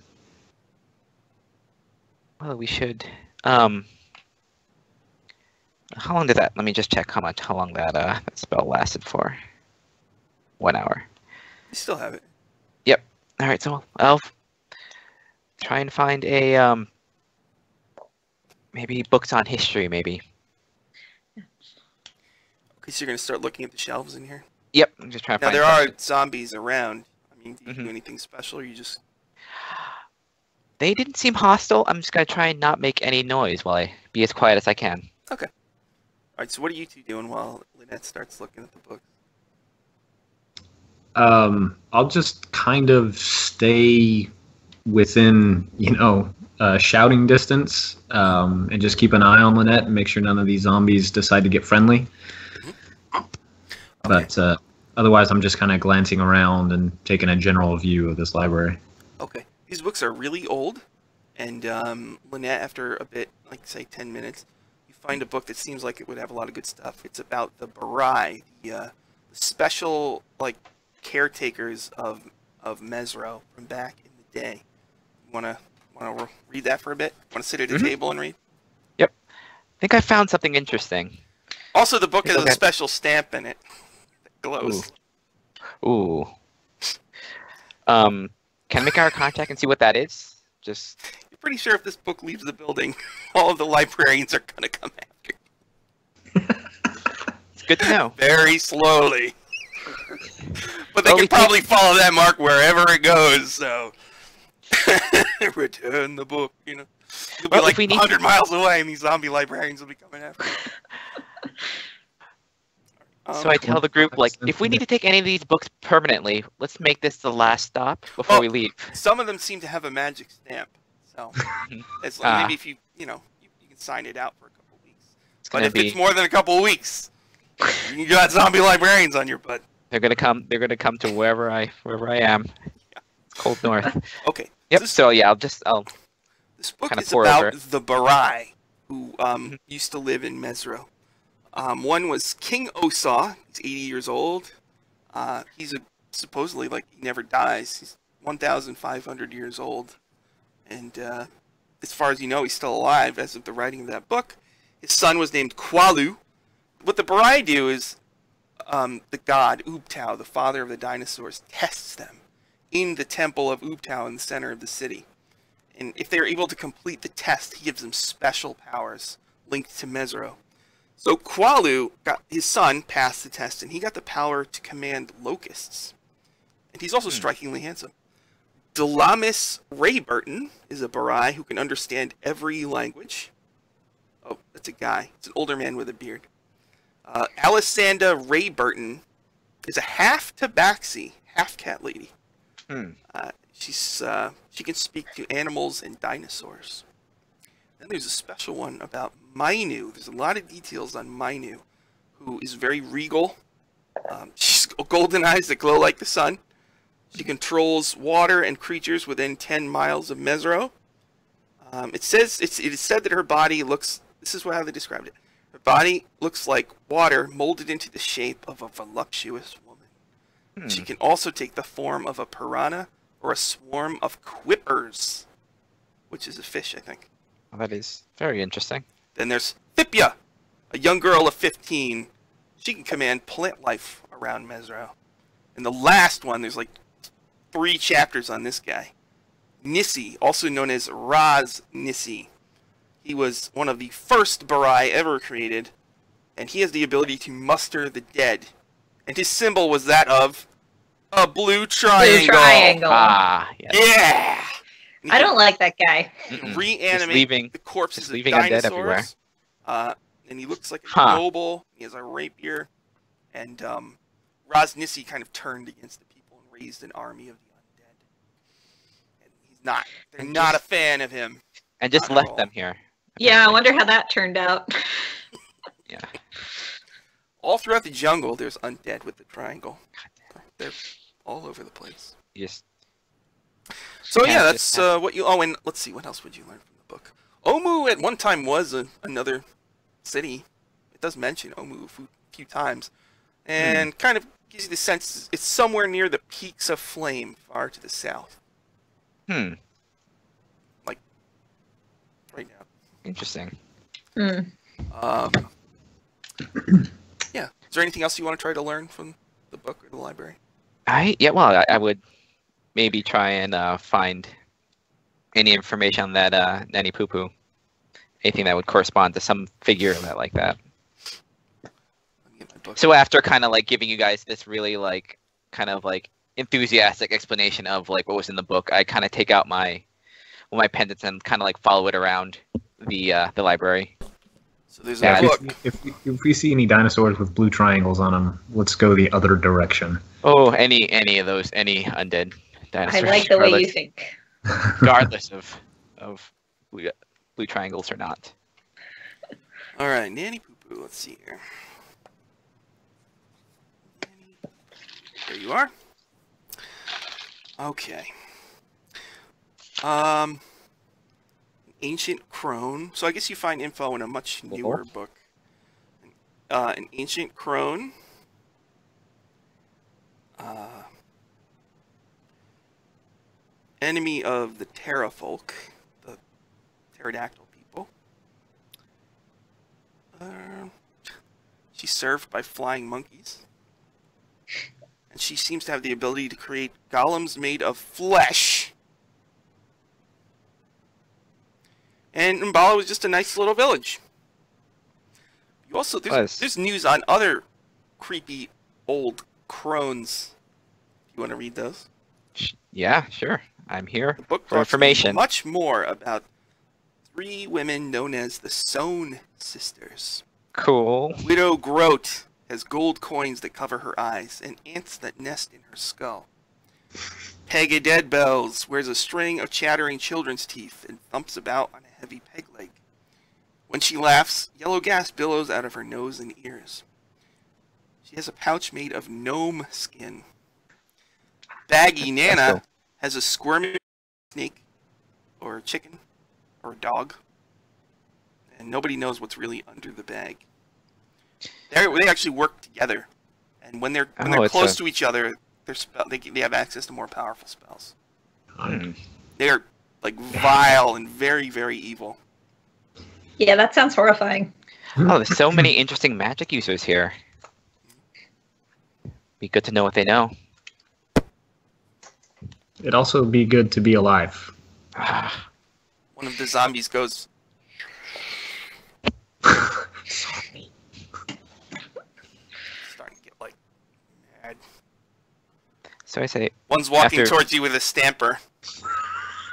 Well, we should. How long did that? Let me just check how long that that spell lasted for. 1 hour. You still have it. Yep. All right, so I'll try and find a maybe books on history, maybe. Okay, so you're gonna start looking at the shelves in here. Yep, I'm just trying to. Now find there are zombies around. I mean, do you do anything special, or you just? They didn't seem hostile. I'm just gonna try and not make any noise while I be as quiet as I can. Okay. All right. So, what are you two doing while Lynette starts looking at the books? I'll just kind of stay within, you know, shouting distance, and just keep an eye on Lynette and make sure none of these zombies decide to get friendly. Mm-hmm. Okay. But otherwise, I'm just kind of glancing around and taking a general view of this library. Okay. These books are really old, and Lynette, after a bit, like, say, 10 minutes, you find a book that seems like it would have a lot of good stuff. It's about the Barai, the special, like, caretakers of Mezro from back in the day. You want to read that for a bit? Want to sit at a table and read? Yep. I think I found something interesting. Also, the book has a special stamp in it. That glows. Ooh. Ooh. Can I make our contact and see what that is? Just. You're pretty sure if this book leaves the building, all of the librarians are going to come after you. It's good to know. Very slowly. But they can probably follow that mark wherever it goes, so... Return the book, you know. You'll be like 100 miles away, and these zombie librarians will be coming after you. So I tell the group, like, if we need to take any of these books permanently, let's make this the last stop before we leave. Some of them seem to have a magic stamp, so it's like, maybe if you can sign it out for a couple weeks. But if it's more than a couple weeks, you got zombie librarians on your butt. They're gonna come to wherever I am. Yeah. Cold North. Okay. Yep. So yeah, I'll. This book is about the Barai, who used to live in Mezro. One was King Osaw. He's 80 years old. He's supposedly, like, he never dies. He's 1,500 years old. And as far as you know, he's still alive as of the writing of that book. His son was named Kwalu. What the Barai do is the god Ubtau, the father of the dinosaurs, tests them in the temple of Ubtau in the center of the city. And if they are able to complete the test, he gives them special powers linked to Mezro. So Kwalu, his son, passed the test, and he got the power to command locusts. And he's also strikingly handsome. Delamis Rayburton is a Barai who can understand every language. Oh, that's a guy. It's an older man with a beard. Alessandra Rayburton is a half tabaxi, half cat lady. She can speak to animals and dinosaurs. Then there's a special one about Mainu. There's a lot of details on Mainu, who is very regal. She's golden eyes that glow like the sun. She controls water and creatures within 10 miles of Mezro. It is said that her body looks, this is how they described it. Her body looks like water molded into the shape of a voluptuous woman. She can also take the form of a piranha or a swarm of quippers, which is a fish, I think. Oh, that is very interesting. Then there's Phipya, a young girl of 15. She can command plant life around Mezro. And the last one, there's like 3 chapters on this guy. Nissi, also known as Ras Nsi. He was one of the first Barai ever created, and he has the ability to muster the dead. And his symbol was that of a blue triangle. Blue triangle. Ah, yes. Yeah! And I don't like that guy. Reanimate the corpses of dinosaurs. Dead everywhere. And he looks like a noble. He has a rapier. And Ras Nsi kind of turned against the people and raised an army of the undead. And he's not. They're not a fan of him. And just left them here. Yeah, I wonder how that turned out. Yeah. All throughout the jungle, there's undead with the triangle. They're all over the place. Yes. So yeah, that's what you... Oh, and let's see, what else would you learn from the book? Omu at one time was another city. It does mention Omu a few times. And kind of gives you the sense it's somewhere near the peaks of flame far to the south. Like, right now. Interesting. Yeah. Is there anything else you want to try to learn from the book or the library? Yeah, well, I would... maybe try and find any information on that Nanny Pu'pu. Anything that would correspond to some figure that, like that. So after kind of like giving you guys this really like kind of like enthusiastic explanation of like what was in the book, I kind of take out my pendants and kind of like follow it around the library. So there's a book. If we see any dinosaurs with blue triangles on them, let's go the other direction. Oh, any of those, any undead. I like the way you think. Regardless of blue triangles or not. All right, Nanny Pu'pu. Let's see here. There you are. Okay. Ancient crone. So I guess you find info in a much newer book. An ancient crone. Enemy of the Terrafolk, the pterodactyl people. She's served by flying monkeys. And she seems to have the ability to create golems made of flesh. And Mbala was just a nice little village. You also, there's news on other creepy old crones. You want to read those? Yeah, sure. I'm here for information. Much more about 3 women known as the Sewn Sisters. Cool. Widow Grote has gold coins that cover her eyes and ants that nest in her skull. Peggy Deadbells wears a string of chattering children's teeth and thumps about on a heavy peg leg. When she laughs, yellow gas billows out of her nose and ears. She has a pouch made of gnome skin. Baggy Nana has a squirming snake, or a chicken, or a dog, and nobody knows what's really under the bag. They actually work together, and when they're close to each other, they have access to more powerful spells. They're like vile and very, very evil. Yeah, that sounds horrifying. Oh, there's so many interesting magic users here. Be good to know what they know. It'd also be good to be alive. One of the zombies goes... Sorry. Starting to get, like, mad. So I say... One's walking towards you with a stamper.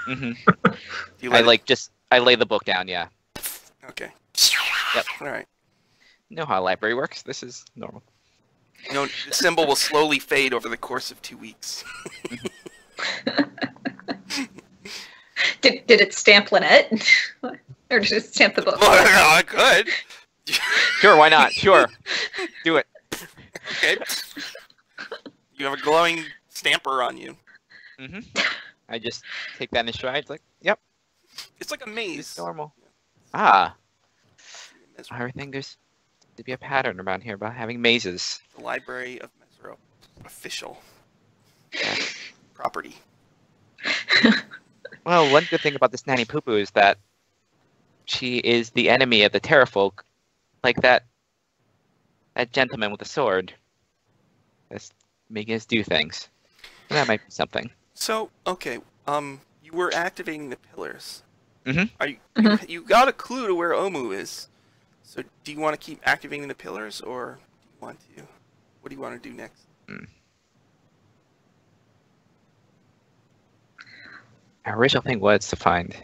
Mm-hmm. I lay the book down, yeah. Okay. Yep. All right. You know how a library works. This is normal. You know, the symbol will slowly fade over the course of 2 weeks. Did it stamp Lynette? Or did it stamp the book? Well, I could. Sure, why not? Sure. Do it. Okay. You have a glowing stamper on you. Mm-hmm. I just take that in stride. It's like, yep. It's like a maze. It's normal. Ah. Everything, there's to be a pattern around here about having mazes. The Library of Mezroan. Official. Property. Well, one good thing about this Nanny Pu'pu is that she is the enemy of the Terrafolk, like that gentleman with the sword. That's making us do things. That might be something. So, okay, you were activating the pillars. Mm-hmm. You got a clue to where Omu is. So, do you want to keep activating the pillars, or do you want to? What do you want to do next? Mm. Our original thing was to find.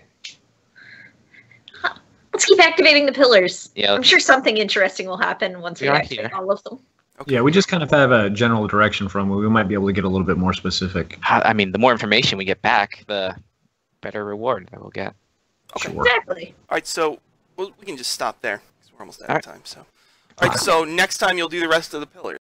Let's keep activating the pillars. Yeah, I'm sure something interesting will happen once we activate all of them. Okay. Yeah, we just kind of have a general direction from where we might be able to get a little bit more specific. I mean, the more information we get back, the better reward that we'll get. Okay. Sure. Exactly. All right, so we can just stop there because we're almost out of time. So, all right, so next time you'll do the rest of the pillars.